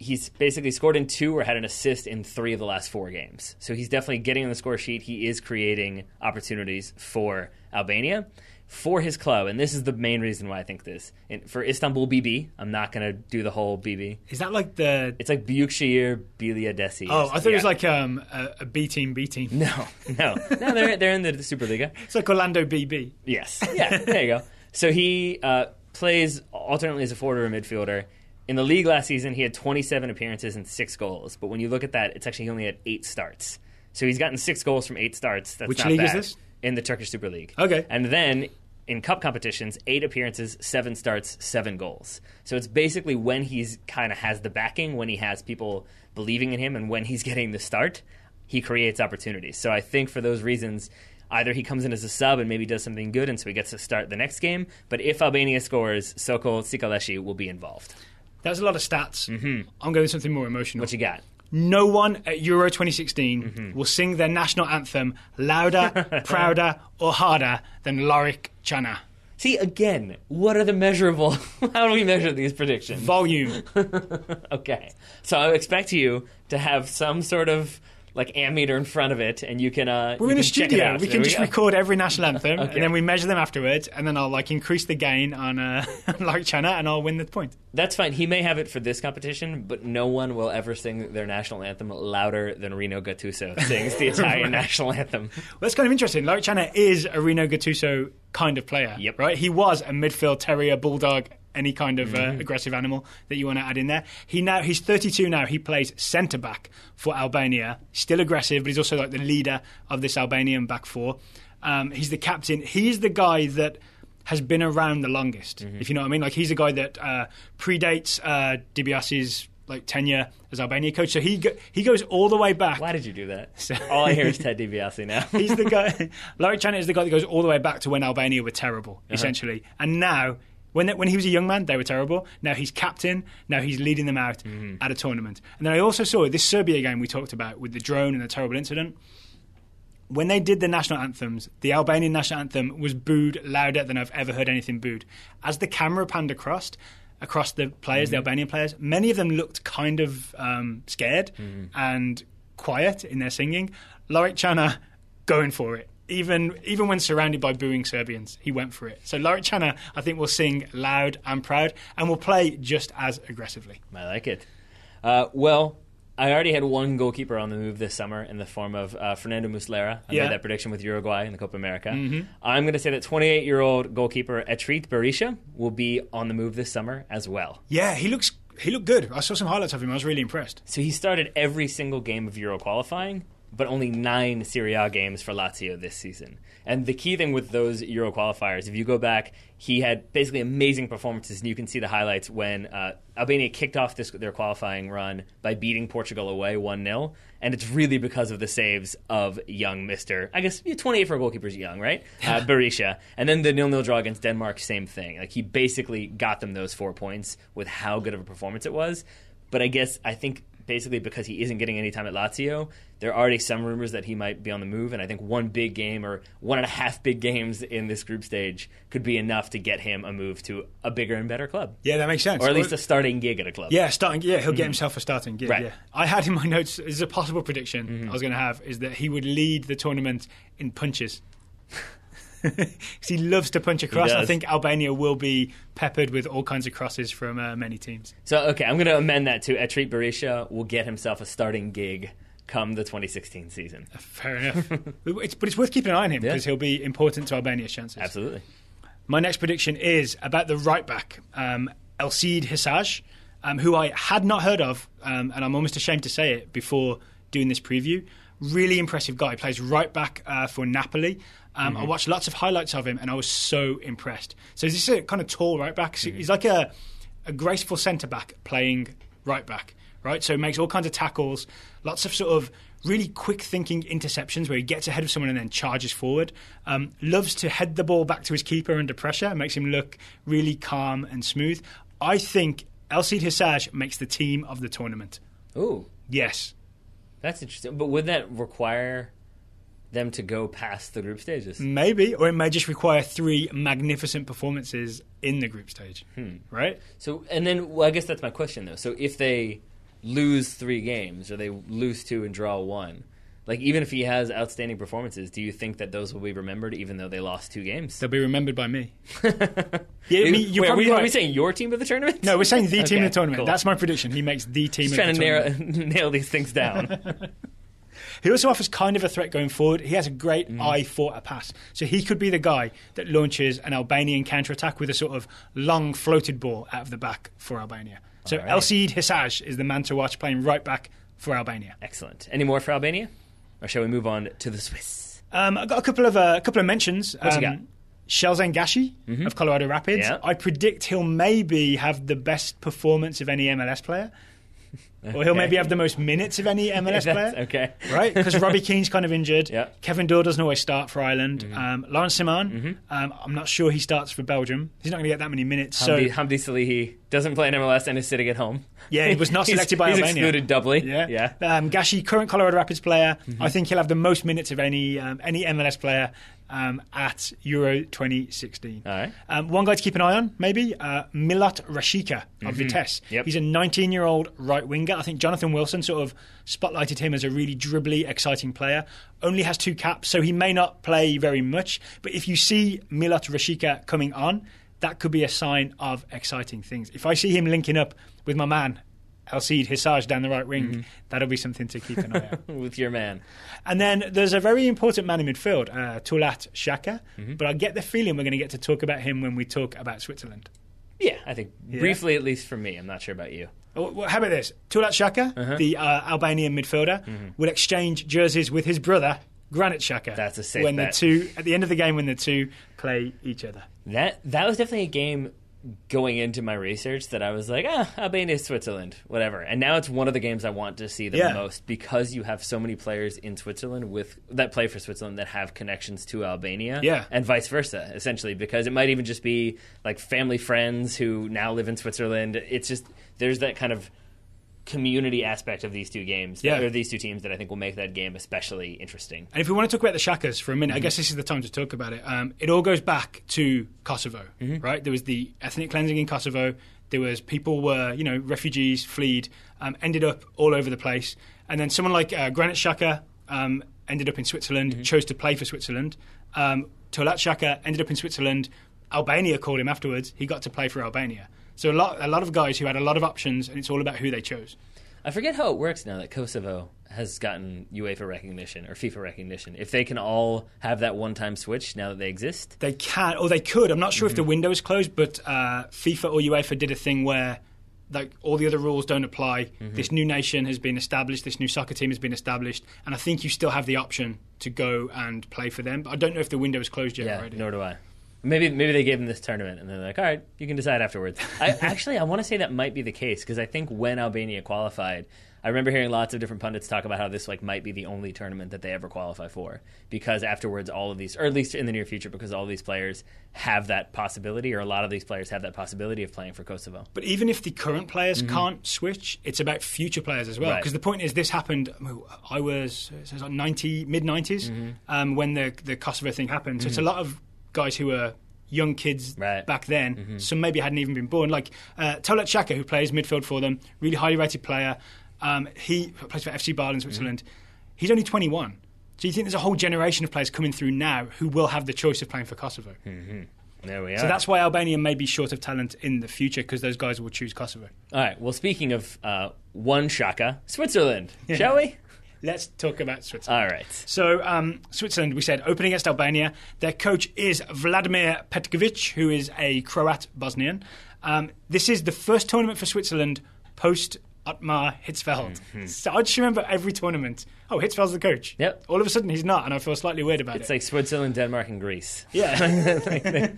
He's basically scored in two or had an assist in three of the last four games. So he's definitely getting on the score sheet. He is creating opportunities for Albania, for his club. And this is the main reason why I think this. And for Istanbul B B, I'm not going to do the whole B B. Is that like the... It's like Büyükşehir Belediyesi. Oh, I thought yeah. it was like um, a, a B-team, B-team. No, no. No, they're, they're in the Superliga. It's like Orlando B B. Yes. Yeah, there you go. So he uh, plays alternately as a forward or a midfielder. In the league last season, he had twenty-seven appearances and six goals. But when you look at that, it's actually he only had eight starts. So he's gotten six goals from eight starts. That's Which not league bad. Is this? In the Turkish Super League. Okay. And then in cup competitions, eight appearances, seven starts, seven goals. So it's basically when he's kind of has the backing, when he has people believing in him, and when he's getting the start, he creates opportunities. So I think for those reasons, either he comes in as a sub and maybe does something good, and so he gets to start the next game. But if Albania scores, Sokol Sikaleshi will be involved. That's a lot of stats. Mm-hmm. I'm going with something more emotional. What you got? No one at Euro twenty sixteen mm-hmm. will sing their national anthem louder, prouder, or harder than Lorik Cana. See, again, what are the measurable... How do we measure these predictions? Volume. Okay. So I expect you to have some sort of... like ammeter in front of it, and you can uh, we're you in can a studio. Check it out. We can we just go. Record every national anthem, okay. and then we measure them afterwards, and then I'll like increase the gain on uh, like China, and I'll win the point. That's fine. He may have it for this competition, but no one will ever sing their national anthem louder than Rino Gattuso sings the Italian right. national anthem. Well, that's kind of interesting. Like China is a Rino Gattuso kind of player, yep. right? He was a midfield terrier, bulldog. Any kind of uh, aggressive animal that you want to add in there. He now he's thirty-two now. He plays centre back for Albania. Still aggressive, but he's also like the leader of this Albanian back four. Um, he's the captain. He's the guy that has been around the longest. Mm-hmm. If you know what I mean. Like he's the guy that uh, predates uh, DiBiase's like tenure as Albania coach. So he go- he goes all the way back. Why did you do that? So all I hear is Ted DiBiase now. He's the guy. Lorik Cana is the guy that goes all the way back to when Albania were terrible, uh-huh. essentially, and now. When, when he was a young man, they were terrible. Now he's captain. Now he's leading them out mm-hmm. at a tournament. And then I also saw this Serbia game we talked about with the drone and the terrible incident. When they did the national anthems, the Albanian national anthem was booed louder than I've ever heard anything booed. As the camera panned across, across the players, mm-hmm. the Albanian players, many of them looked kind of um, scared mm-hmm. and quiet in their singing. Lorik Cana going for it. Even even when surrounded by booing Serbians, he went for it. So Lorik Cana, I think, will sing loud and proud and will play just as aggressively. I like it. Uh, well, I already had one goalkeeper on the move this summer in the form of uh, Fernando Muslera. I yeah. made that prediction with Uruguay in the Copa America. Mm-hmm. I'm going to say that twenty-eight-year-old goalkeeper Etrit Berisha will be on the move this summer as well. Yeah, he looks he looked good. I saw some highlights of him. I was really impressed. So he started every single game of Euro qualifying, but only nine Serie A games for Lazio this season. And the key thing with those Euro qualifiers, if you go back, he had basically amazing performances, and you can see the highlights when uh, Albania kicked off this, their qualifying run by beating Portugal away one nil, and it's really because of the saves of young Mister I guess twenty-eight for a goalkeeper's young, right? Uh, Berisha. And then the nil nil draw against Denmark, same thing. Like he basically got them those four points with how good of a performance it was. But I guess I think basically because he isn't getting any time at Lazio, there are already some rumors that he might be on the move, and I think one big game or one and a half big games in this group stage could be enough to get him a move to a bigger and better club. Yeah, that makes sense. Or at least a starting gig at a club. Yeah, starting. Yeah, he'll mm-hmm. get himself a starting gig. Right. Yeah. I had in my notes, this is a possible prediction mm-hmm. I was going to have, is that he would lead the tournament in punches. Because he loves to punch across. I think Albania will be peppered with all kinds of crosses from uh, many teams. So, okay, I'm going to amend that to Etrit Berisha will get himself a starting gig come the twenty sixteen season. Fair enough. it's, but it's worth keeping an eye on him because yeah. he'll be important to Albania's chances. Absolutely. My next prediction is about the right-back, um, El Cid Hissaj, um, who I had not heard of, um, and I'm almost ashamed to say it before doing this preview. Really impressive guy. He plays right-back uh, for Napoli. Um, mm-hmm. I watched lots of highlights of him, and I was so impressed. So this is a kind of tall right-back. So mm-hmm. He's like a, a graceful centre-back playing right-back. right? So he makes all kinds of tackles, lots of sort of really quick-thinking interceptions where he gets ahead of someone and then charges forward. Um, loves to head the ball back to his keeper under pressure. Makes him look really calm and smooth. I think El Cid Hissaj makes the team of the tournament. Ooh. Yes. That's interesting. But would that require them to go past the group stages? Maybe. Or it may just require three magnificent performances in the group stage. Hmm. Right? So, and then, well, I guess that's my question, though. So if they lose three games, or they lose two and draw one, like, even if he has outstanding performances, do you think that those will be remembered even though they lost two games? They'll be remembered by me. yeah, I mean, you're Wait, are, we, right. are we saying your team of the tournament? No, we're saying the okay, team of the tournament. Cool. That's my prediction. He makes the team Just of the tournament. He's trying to narrow, nail these things down. He also offers kind of a threat going forward. He has a great mm. eye for a pass. So he could be the guy that launches an Albanian counter-attack with a sort of long floated ball out of the back for Albania. So right. El Cid Hissaj is the man to watch, playing right back for Albania. Excellent. Any more for Albania? Or shall we move on to the Swiss? Um, I've got a couple of uh, a couple of mentions. What um, you got? Shelzen Gashi mm-hmm. of Colorado Rapids. Yeah. I predict he'll maybe have the best performance of any M L S player. Okay. Or he'll maybe have the most minutes of any M L S yeah, player. Okay. Right? Because Robbie Keane's kind of injured. Yeah. Kevin Doyle doesn't always start for Ireland. Mm-hmm. Um, Laurent Simon, mm-hmm. um, I'm not sure he starts for Belgium. He's not going to get that many minutes. Hamdi, so. Hamdi Salihi doesn't play in M L S and is sitting at home. Yeah, he was not selected by he's Albania. He's excluded doubly. Yeah. yeah. Um, Gashi, current Colorado Rapids player. Mm-hmm. I think he'll have the most minutes of any um, any M L S player um, at Euro twenty sixteen. All right. Um, one guy to keep an eye on, maybe, uh, Milat Rashika of mm-hmm. Vitesse. Yep. He's a nineteen-year-old right winger. I think Jonathan Wilson sort of spotlighted him as a really dribbly, exciting player. Only has two caps, so he may not play very much. But if you see Milat Rashika coming on, that could be a sign of exciting things. If I see him linking up with my man, El Cid Hissaj, down the right wing, mm-hmm. that'll be something to keep an eye on. With your man. And then there's a very important man in midfield, uh, Toulat Xhaka. Mm-hmm. But I get the feeling we're going to get to talk about him when we talk about Switzerland. Yeah, I think yeah. briefly, at least for me. I'm not sure about you. Well, how about this? Toulat Xhaka, uh-huh. the uh, Albanian midfielder, mm-hmm. will exchange jerseys with his brother, Granit Xhaka. That's a safe when bet. The two, at the end of the game, when the two play each other. That that was definitely a game going into my research that I was like, ah, Albania, Switzerland, whatever. And now it's one of the games I want to see the yeah. most, because you have so many players in Switzerland with that play for Switzerland that have connections to Albania yeah. and vice versa, essentially, because it might even just be like family friends who now live in Switzerland. It's just there's that kind of community aspect of these two games, yeah. or these two teams, that I think will make that game especially interesting. And if we want to talk about the Xhakas for a minute, mm-hmm. I guess this is the time to talk about it. Um, it all goes back to Kosovo, mm-hmm. right? There was the ethnic cleansing in Kosovo. There was people were, you know, refugees, fled, um, ended up all over the place. And then someone like uh, Granit Xhaka um, ended up in Switzerland, mm-hmm. chose to play for Switzerland. Um, Toulat Xhaka ended up in Switzerland. Albania called him afterwards. He got to play for Albania. So a lot, a lot of guys who had a lot of options, and it's all about who they chose. I forget how it works now that Kosovo has gotten UEFA recognition or FIFA recognition. If they can all have that one-time switch now that they exist? They can, or they could. I'm not sure mm-hmm. if the window is closed, but uh, FIFA or UEFA did a thing where like all the other rules don't apply. Mm-hmm. This new nation has been established. This new soccer team has been established. And I think you still have the option to go and play for them. But I don't know if the window is closed yet yeah, already. Nor do I. Maybe maybe they gave them this tournament, and they're like, all right, you can decide afterwards. I, actually, I want to say that might be the case, because I think when Albania qualified, I remember hearing lots of different pundits talk about how this like might be the only tournament that they ever qualify for, because afterwards all of these, or at least in the near future, because all of these players have that possibility, or a lot of these players have that possibility of playing for Kosovo. But even if the current players mm-hmm. can't switch, it's about future players as well, because right. the point is this happened, I was, it was like ninety, mid-nineties mm-hmm. um, when the, the Kosovo thing happened, so mm-hmm. it's a lot of guys who were young kids right. back then, mm-hmm. some maybe hadn't even been born, like uh, Toulat Xhaka, who plays midfield for them, really highly rated player. Um, he plays for F C Basel in Switzerland. Mm-hmm. He's only twenty-one. So you think there's a whole generation of players coming through now who will have the choice of playing for Kosovo. Mm-hmm. There we are. So that's why Albania may be short of talent in the future, because those guys will choose Kosovo. All right, well, speaking of uh, one Xhaka, Switzerland, yeah. shall we? Let's talk about Switzerland. All right. So um, Switzerland, we said, opening against Albania. Their coach is Vladimir Petković, who is a Croat-Bosnian. Um, this is the first tournament for Switzerland post Ottmar Hitzfeld. Mm-hmm. So I just remember every tournament, oh, Hitzfeld's the coach. Yep. All of a sudden he's not, and I feel slightly weird about it's it. It's like Switzerland, Denmark, and Greece. Yeah.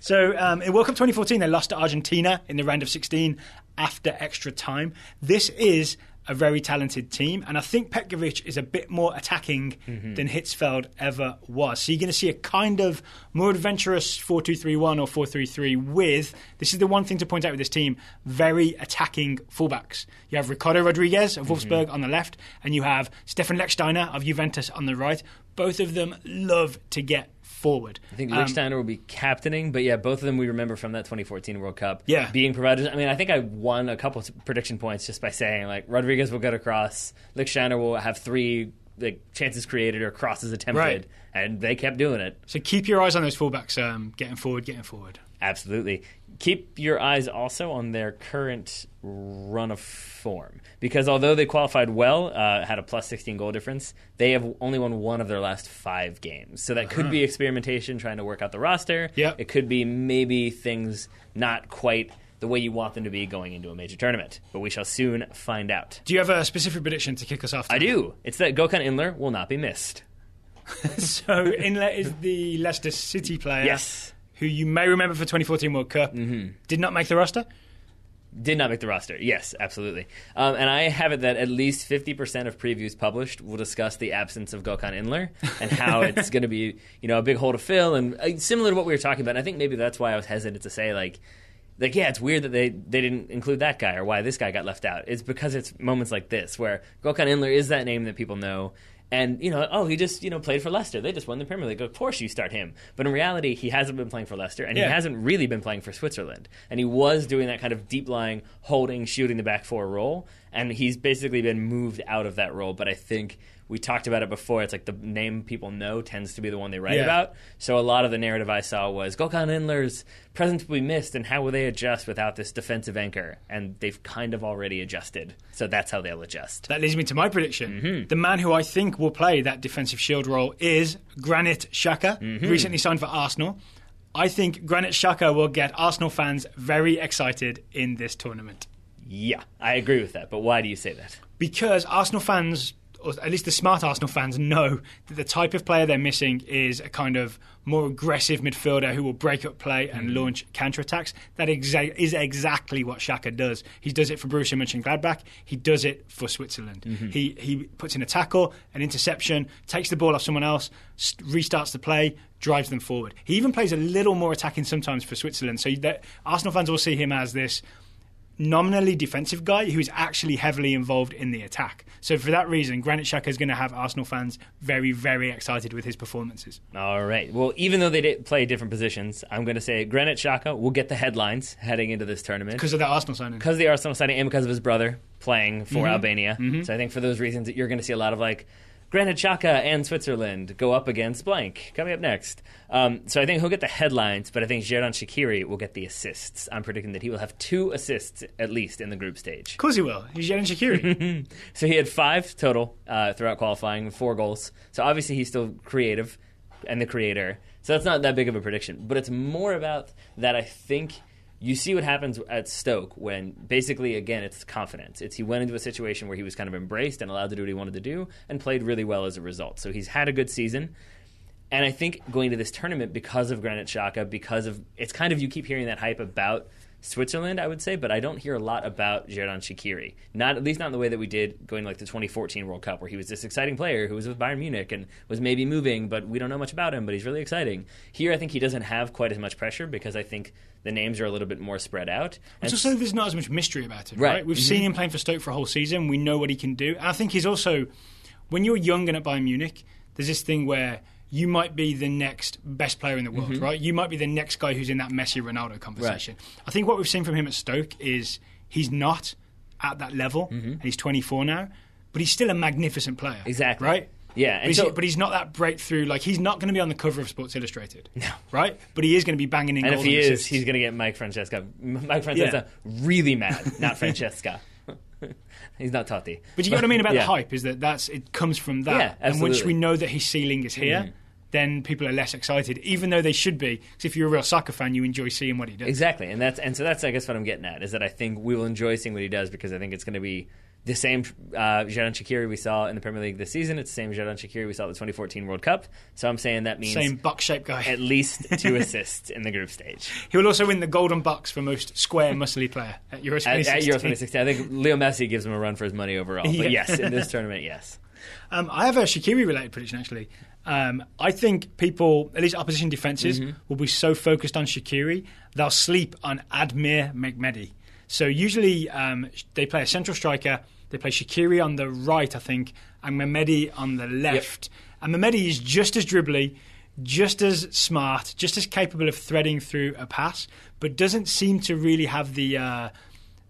So um, in World Cup twenty fourteen, they lost to Argentina in the round of sixteen after extra time. This is a very talented team, and I think Petkovic is a bit more attacking mm-hmm. than Hitzfeld ever was. So you're going to see a kind of more adventurous four two three one or four three three with, this is the one thing to point out with this team, very attacking fullbacks. You have Ricardo Rodriguez of Wolfsburg mm-hmm. on the left, and you have Stefan Lechsteiner of Juventus on the right. Both of them love to get forward. I think Lichtsteiner um, will be captaining, but yeah, both of them we remember from that twenty fourteen World Cup yeah. being provided. I mean, I think I won a couple of prediction points just by saying, like, Rodriguez will get across, Lichtsteiner will have three like chances created or crosses attempted, right. and they kept doing it. So keep your eyes on those fullbacks, um, getting forward, getting forward. Absolutely. Keep your eyes also on their current run of form, because although they qualified well, uh, had a plus sixteen goal difference, they have only won one of their last five games. So that uh-huh. could be experimentation, trying to work out the roster. Yep. It could be maybe things not quite the way you want them to be going into a major tournament. But we shall soon find out. Do you have a specific prediction to kick us off tonight? I do. It's that Gökhan Inler will not be missed. So Inler is the Leicester City player. Yes. Who you may remember for twenty fourteen World Cup, mm-hmm. did not make the roster? Did not make the roster, yes, absolutely. Um, and I have it that at least fifty percent of previews published will discuss the absence of Gökhan Inler and how it's going to be, you know, a big hole to fill, and uh, similar to what we were talking about. And I think maybe that's why I was hesitant to say, like, like yeah, it's weird that they, they didn't include that guy or why this guy got left out. It's because it's moments like this where Gökhan Inler is that name that people know. And, you know, oh, he just, you know, played for Leicester. They just won the Premier League. Of course you start him. But in reality, he hasn't been playing for Leicester, and yeah. he hasn't really been playing for Switzerland. And he was doing that kind of deep-lying, holding, shooting the back four role, and he's basically been moved out of that role. But I think we talked about it before. It's like the name people know tends to be the one they write yeah. about. So a lot of the narrative I saw was, Gökhan Inler's presence will be missed, and how will they adjust without this defensive anchor? And they've kind of already adjusted, so that's how they'll adjust. That leads me to my prediction. Mm-hmm. The man who I think will play that defensive shield role is Granit Xhaka, mm-hmm. recently signed for Arsenal. I think Granit Xhaka will get Arsenal fans very excited in this tournament. Yeah, I agree with that, but why do you say that? Because Arsenal fans, or at least the smart Arsenal fans, know that the type of player they're missing is a kind of more aggressive midfielder who will break up play and mm-hmm. launch counterattacks. That exa- is exactly what Xhaka does. He does it for Borussia Mönchengladbach. He does it for Switzerland. Mm-hmm. He he puts in a tackle, an interception, takes the ball off someone else, st- restarts the play, drives them forward. He even plays a little more attacking sometimes for Switzerland. So that Arsenal fans will see him as this nominally defensive guy who is actually heavily involved in the attack. So for that reason, Granit Xhaka is going to have Arsenal fans very, very excited with his performances. All right. Well, even though they did play different positions, I'm going to say Granit Xhaka will get the headlines heading into this tournament. Because of the Arsenal signing. Because of the Arsenal signing and because of his brother playing for mm-hmm. Albania. Mm-hmm. So I think for those reasons, you're going to see a lot of, like, Granit Xhaka and Switzerland go up against blank, coming up next. Um, so I think he'll get the headlines, but I think Xherdan Shaqiri will get the assists. I'm predicting that he will have two assists, at least, in the group stage. Of course he will. He's Xherdan Shaqiri. So he had five total uh, throughout qualifying, four goals. So obviously he's still creative and the creator. So that's not that big of a prediction. But it's more about that I think you see what happens at Stoke when basically, again, it's confidence. It's he went into a situation where he was kind of embraced and allowed to do what he wanted to do and played really well as a result. So he's had a good season. And I think going to this tournament because of Granit Xhaka, because of it's kind of you keep hearing that hype about Switzerland, I would say, but I don't hear a lot about Xherdan Shaqiri. Not at least not in the way that we did going to like the twenty fourteen World Cup, where he was this exciting player who was with Bayern Munich and was maybe moving, but we don't know much about him, but he's really exciting. Here, I think he doesn't have quite as much pressure because I think the names are a little bit more spread out. It's also there's not as much mystery about him, right? right? We've mm-hmm. seen him playing for Stoke for a whole season. We know what he can do. And I think he's also, when you're young and at Bayern Munich, there's this thing where you might be the next best player in the world, mm-hmm. right? You might be the next guy who's in that Messi-Ronaldo conversation. Right. I think what we've seen from him at Stoke is he's not at that level, mm-hmm. and he's twenty-four now, but he's still a magnificent player. Exactly. Right? Yeah. And but, so, he's, but he's not that breakthrough. Like, he's not going to be on the cover of Sports Illustrated. No. Right? But he is going to be banging in and goals. And if he is, assists. He's going to get Mike Francesca. Mike Francesca yeah. really mad, not Francesca. He's not Totti. But you get what I mean about yeah. the hype, is that that's, it comes from that. Yeah, and once we know that his ceiling is here, mm. then people are less excited, even though they should be. Because if you're a real soccer fan, you enjoy seeing what he does. Exactly. And that's and so that's, I guess, what I'm getting at, is that I think we will enjoy seeing what he does because I think it's going to be the same uh, Xherdan Shaqiri we saw in the Premier League this season. It's the same Xherdan Shaqiri we saw at the twenty fourteen World Cup. So I'm saying that means... Same buck-shaped guy. At least two assists in the group stage. He will also win the golden bucks for most square, muscly player at Euro twenty sixteen. At, at Euro twenty sixteen. I think Leo Messi gives him a run for his money overall. But yeah. yes, in this tournament, yes. Um, I have a Shaqiri-related prediction, actually. Um, I think people, at least opposition defences, mm-hmm. will be so focused on Shaqiri, they'll sleep on Admir Mehmedi. So usually um, they play a central striker. They play Shaqiri on the right, I think, and Mehmedi on the left. Yep. And Mehmedi is just as dribbly, just as smart, just as capable of threading through a pass, but doesn't seem to really have the uh,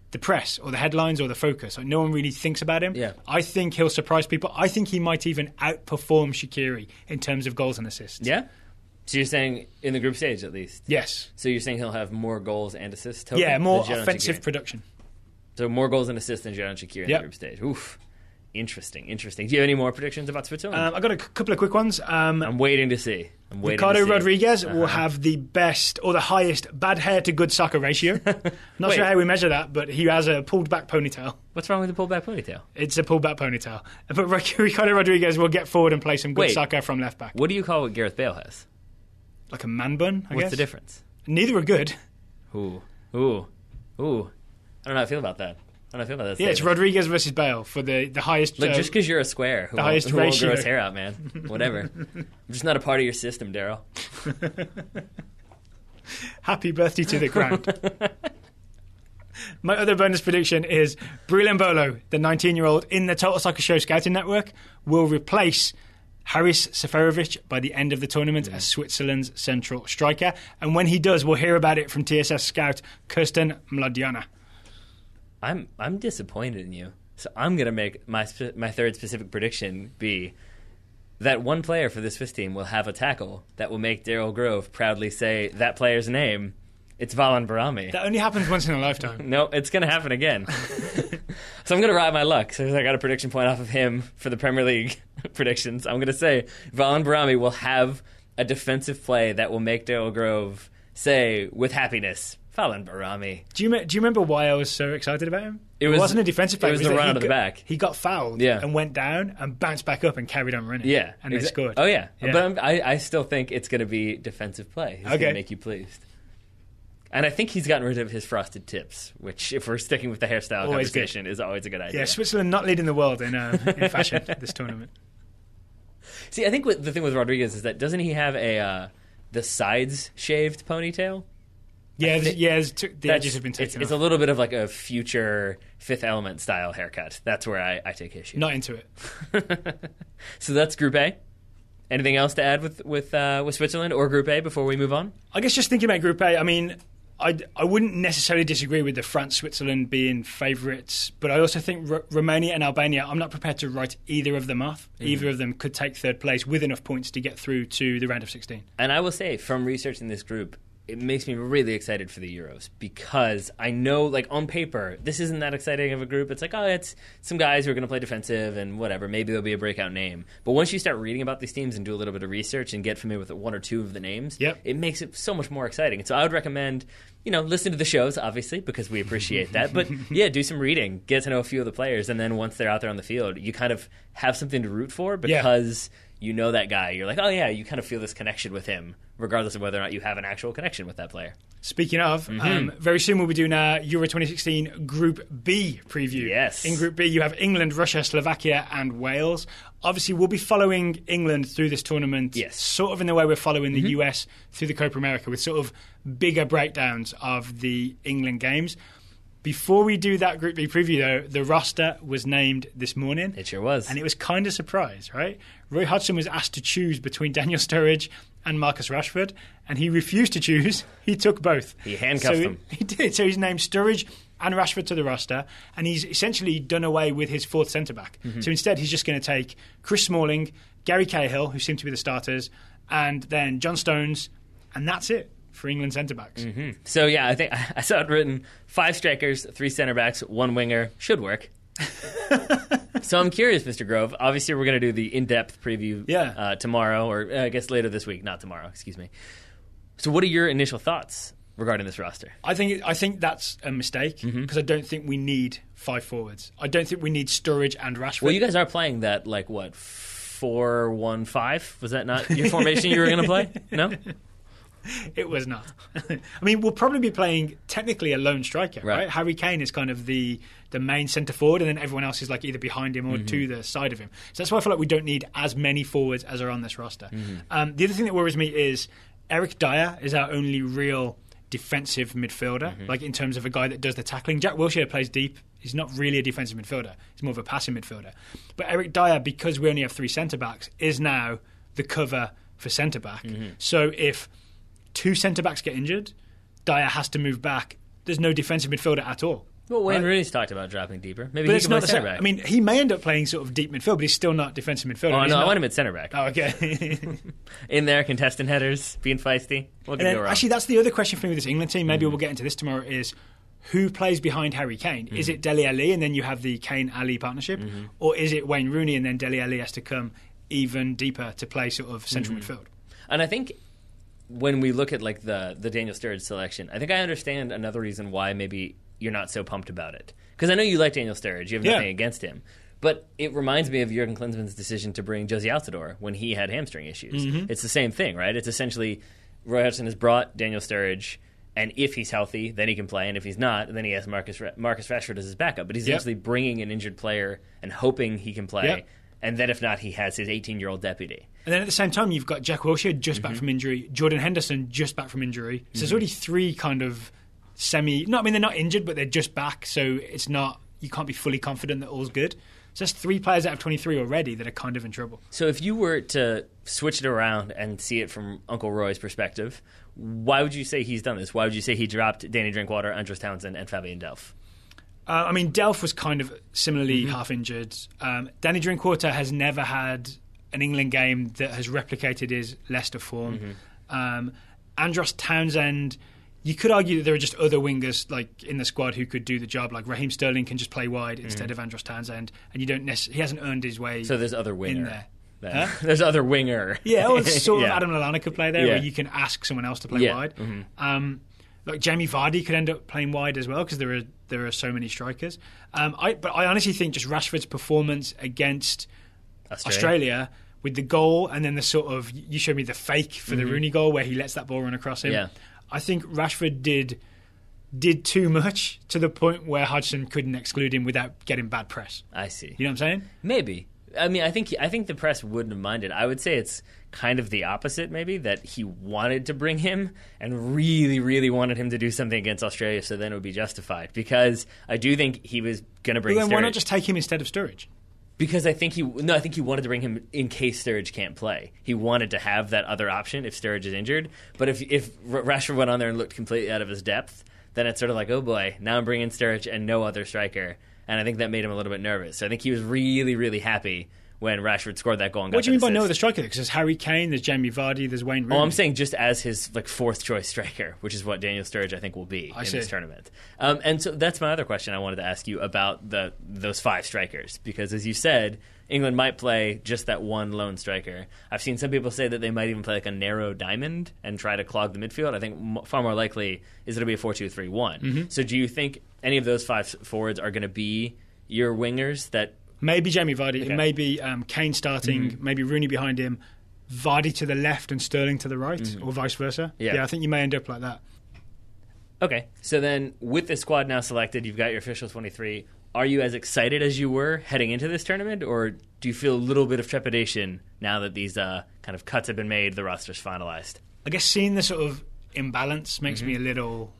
the press or the headlines or the focus. Like, no one really thinks about him. Yeah. I think he'll surprise people. I think he might even outperform Shaqiri in terms of goals and assists. Yeah. So you're saying in the group stage at least? Yes. So you're saying he'll have more goals and assists? Yeah, more offensive production. So more goals and assists than Xherdan Shaqiri in yep. the group stage. Oof. Interesting, interesting. Do you have any more predictions about Switzerland? Um, I've got a c- couple of quick ones. Um, I'm waiting to see. I'm waiting Ricardo to see. Rodriguez uh-huh. will have the best or the highest bad hair to good soccer ratio. Not Wait. sure how we measure that, but he has a pulled back ponytail. What's wrong with the pulled back ponytail? It's a pulled back ponytail. But Ricardo Rodriguez will get forward and play some good Wait. soccer from left back. What do you call what Gareth Bale has? Like a man bun, I What's guess. The difference? Neither are good. Ooh, ooh, ooh. I don't know how I feel about that. I don't know how I feel about that. Yeah, statement. It's Rodriguez versus Bale for the, the highest... Look, uh, just because you're a square, who, the highest who won't grow his hair out, man. Whatever. I'm just not a part of your system, Daryl. Happy birthday to the ground. My other bonus prediction is Brulembolo, the nineteen-year-old in the Total Soccer Show Scouting Network, will replace... Haris Seferovic by the end of the tournament yeah. as Switzerland's central striker. And when he does, we'll hear about it from T S S scout Kirsten Mladiana. I'm I'm disappointed in you. So I'm going to make my my third specific prediction be that one player for the Swiss team will have a tackle that will make Daryl Grove proudly say that player's name. It's Valan Barami. That only happens once in a lifetime. No, it's going to happen again. So I'm going to ride my luck. So I got a prediction point off of him for the Premier League predictions. I'm going to say Valan Barami will have a defensive play that will make Daryl Grove say with happiness, Valan Barami. Do you do you remember why I was so excited about him? It, was, it wasn't a defensive play. It was, was the run out of the back. He got fouled yeah. and went down and bounced back up and carried on running. Yeah, and exa- they scored. Oh yeah, yeah. But I'm, I I still think it's going to be defensive play. It's okay. going to make you pleased. And I think he's gotten rid of his frosted tips, which, if we're sticking with the hairstyle always conversation, good. Is always a good idea. Yeah, Switzerland not leading the world in, uh, in fashion this tournament. See, I think what, the thing with Rodriguez is that doesn't he have a uh, the sides shaved ponytail? Yeah, th- yeah, t- the edges have been taken. It's, it's a little bit of like a future Fifth Element style haircut. That's where I, I take issue. Not into it. So that's Group A. Anything else to add with with uh, with Switzerland or Group A before we move on? I guess just thinking about Group A, I mean. I, I wouldn't necessarily disagree with the France-Switzerland being favourites, but I also think R- Romania and Albania, I'm not prepared to write either of them off. Mm-hmm. Either of them could take third place with enough points to get through to the round of sixteen. And I will say, from researching this group, it makes me really excited for the Euros because I know, like, on paper, this isn't that exciting of a group. It's like, oh, it's some guys who are going to play defensive and whatever. Maybe there'll be a breakout name. But once you start reading about these teams and do a little bit of research and get familiar with one or two of the names, yep. it makes it so much more exciting. And so I would recommend, you know, listen to the shows, obviously, because we appreciate that. But, yeah, do some reading. Get to know a few of the players. And then once they're out there on the field, you kind of have something to root for because... Yeah. You know that guy. You're like, oh, yeah, you kind of feel this connection with him, regardless of whether or not you have an actual connection with that player. Speaking of, mm-hmm. um, very soon we'll be doing our Euro twenty sixteen Group B preview. Yes. In Group B, you have England, Russia, Slovakia, and Wales. Obviously, we'll be following England through this tournament, yes. sort of in the way we're following mm-hmm. the U S through the Copa America, with sort of bigger breakdowns of the England games. Before we do that Group B preview, though, the roster was named this morning. It sure was. And it was kind of a surprise, right? Roy Hodgson was asked to choose between Daniel Sturridge and Marcus Rashford, and he refused to choose. He took both. He handcuffed so them. He, he did. So he's named Sturridge and Rashford to the roster, and he's essentially done away with his fourth centre-back. Mm-hmm. So instead, he's just going to take Chris Smalling, Gary Cahill, who seem to be the starters, and then John Stones, and that's it. For England centre-backs. Mm-hmm. So, yeah, I think I saw it written, five strikers, three centre-backs, one winger. Should work. So I'm curious, Mister Grove. Obviously, we're going to do the in-depth preview yeah. uh, tomorrow, or uh, I guess later this week, not tomorrow, excuse me. So what are your initial thoughts regarding this roster? I think I think that's a mistake because mm-hmm. I don't think we need five forwards. I don't think we need Sturridge and Rashford. Well, you guys are playing that, like, what, four one five? Was that not your formation you were going to play? No? It was not. I mean, we'll probably be playing technically a lone striker, right? right? Harry Kane is kind of the the main centre forward, and then everyone else is like either behind him or mm-hmm. to the side of him. So that's why I feel like we don't need as many forwards as are on this roster. Mm-hmm. Um, the other thing that worries me is Eric Dyer is our only real defensive midfielder, mm-hmm. like in terms of a guy that does the tackling. Jack Wilshere plays deep. He's not really a defensive midfielder. He's more of a passing midfielder. But Eric Dyer, because we only have three centre-backs, is now the cover for centre-back. Mm-hmm. So if two centre-backs get injured, Dyer has to move back. There's no defensive midfielder at all. Well, Wayne right? Rooney's talked about dropping deeper. Maybe but he can play centre-back. I mean, he may end up playing sort of deep midfield, but he's still not defensive midfielder. Oh, he's no, not. I want him at centre-back. Oh, okay. In there, contestant headers, being feisty. What can go wrong? Actually, that's the other question for me with this England team. Maybe mm-hmm. we'll get into this tomorrow, is who plays behind Harry Kane? Mm-hmm. Is it Dele Alli and then you have the Kane-Ali partnership? Mm-hmm. Or is it Wayne Rooney and then Dele Alli has to come even deeper to play sort of central mm-hmm. midfield? And I think when we look at like the, the Daniel Sturridge selection, I think I understand another reason why maybe you're not so pumped about it. Because I know you like Daniel Sturridge. You have nothing yeah. against him. But it reminds me of Jurgen Klinsmann's decision to bring Jose Altidore when he had hamstring issues. Mm-hmm. It's the same thing, right? It's essentially Roy Hodgson has brought Daniel Sturridge, and if he's healthy, then he can play. And if he's not, then he has Marcus Marcus Rashford as his backup. But he's yep. essentially bringing an injured player and hoping he can play. Yep. And then if not, he has his eighteen-year-old deputy. And then at the same time, you've got Jack Wilshere just mm-hmm. back from injury, Jordan Henderson just back from injury. So mm-hmm. there's already three kind of semi... No, I mean, they're not injured, but they're just back, so it's not... You can't be fully confident that all's good. So that's three players out of twenty-three already that are kind of in trouble. So if you were to switch it around and see it from Uncle Roy's perspective, why would you say he's done this? Why would you say he dropped Danny Drinkwater, Andros Townsend, and Fabian Delph? Uh, I mean, Delph was kind of similarly mm-hmm. half injured. Um, Danny Drinkwater has never had an England game that has replicated his Leicester form. Mm-hmm. Um, Andros Townsend, you could argue that there are just other wingers like in the squad who could do the job. Like Raheem Sterling can just play wide mm-hmm. instead of Andros Townsend, and you don't necess- he hasn't earned his way. So there's other winger in there. Huh? There's other winger. Yeah, or sort yeah. of Adam Lallana could play there, yeah. where you can ask someone else to play yeah. wide. Mm-hmm. Um, Like Jamie Vardy could end up playing wide as well because there are there are so many strikers. Um, I but I honestly think just Rashford's performance against Australia. Australia with the goal and then the sort of you showed me the fake for mm-hmm. the Rooney goal where he lets that ball run across him. Yeah. I think Rashford did did too much to the point where Hodgson couldn't exclude him without getting bad press. I see. You know what I'm saying? Maybe. I mean, I think I think the press wouldn't have minded. I would say it's kind of the opposite, maybe, that he wanted to bring him and really, really wanted him to do something against Australia, so then it would be justified. Because I do think he was going to bring Sturridge. But then why not just take him instead of Sturridge? Because I think he no, I think he wanted to bring him in case Sturridge can't play. He wanted to have that other option if Sturridge is injured. But if if Rashford went on there and looked completely out of his depth, then it's sort of like, oh boy, now I'm bringing Sturridge and no other striker. And I think that made him a little bit nervous. So I think he was really, really happy when Rashford scored that goal and got that assist. What do you mean by no other striker? Because there's Harry Kane, there's Jamie Vardy, there's Wayne Rooney. Oh, I'm saying just as his like fourth-choice striker, which is what Daniel Sturridge, I think, will be I in see. This tournament. Um, and so that's my other question I wanted to ask you about the those five strikers. Because as you said, England might play just that one lone striker. I've seen some people say that they might even play like a narrow diamond and try to clog the midfield. I think far more likely is it'll be a four two three one. Mm-hmm. So do you think any of those five forwards are going to be your wingers that... Maybe Jamie Vardy, okay. maybe um, Kane starting, mm-hmm. maybe Rooney behind him, Vardy to the left and Sterling to the right, mm-hmm. or vice versa. Yeah. yeah, I think you may end up like that. Okay, so then with this squad now selected, you've got your official twenty-three. Are you as excited as you were heading into this tournament, or do you feel a little bit of trepidation now that these uh, kind of cuts have been made, the roster's finalized? I guess seeing the sort of imbalance makes mm-hmm. me a little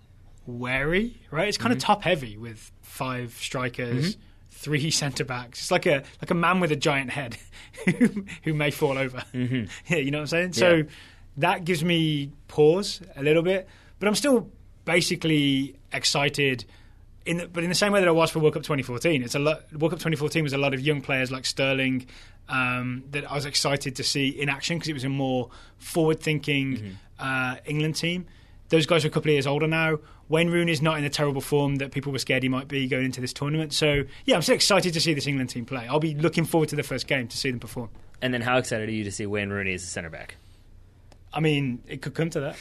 wary, right? It's kind mm-hmm. of top-heavy with five strikers, mm-hmm. three centre backs. It's like a like a man with a giant head who, who may fall over. Mm-hmm. Yeah, you know what I'm saying? Yeah. So that gives me pause a little bit, but I'm still basically excited. In the, but in the same way that I was for World Cup twenty fourteen, it's a lot. World Cup twenty fourteen was a lot of young players like Sterling um, that I was excited to see in action because it was a more forward-thinking mm-hmm. uh, England team. Those guys are a couple of years older now. Wayne Rooney's not in the terrible form that people were scared he might be going into this tournament. So, yeah, I'm still excited to see this England team play. I'll be looking forward to the first game to see them perform. And then how excited are you to see Wayne Rooney as a centre-back? I mean, it could come to that.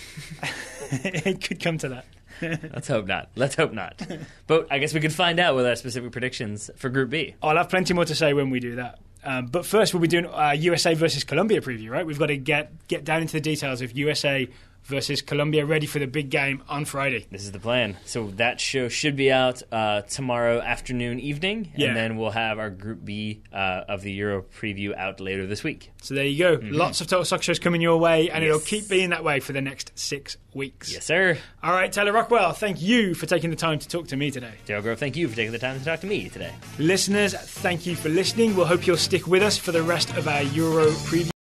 It could come to that. Let's hope not. Let's hope not. But I guess we could find out with our specific predictions for Group B. I'll have plenty more to say when we do that. Um, but first, we'll be doing a U S A versus Colombia preview, right? We've got to get get down into the details of U S A versus Colombia, ready for the big game on Friday. This is the plan. So that show should be out uh, tomorrow afternoon, evening, yeah. And then we'll have our Group B uh, of the Euro preview out later this week. So there you go. Mm-hmm. Lots of Total Soccer shows coming your way, and yes. It'll keep being that way for the next six weeks. Yes, sir. All right, Taylor Rockwell, thank you for taking the time to talk to me today. Daryl Grove, thank you for taking the time to talk to me today. Listeners, thank you for listening. We'll hope you'll stick with us for the rest of our Euro preview.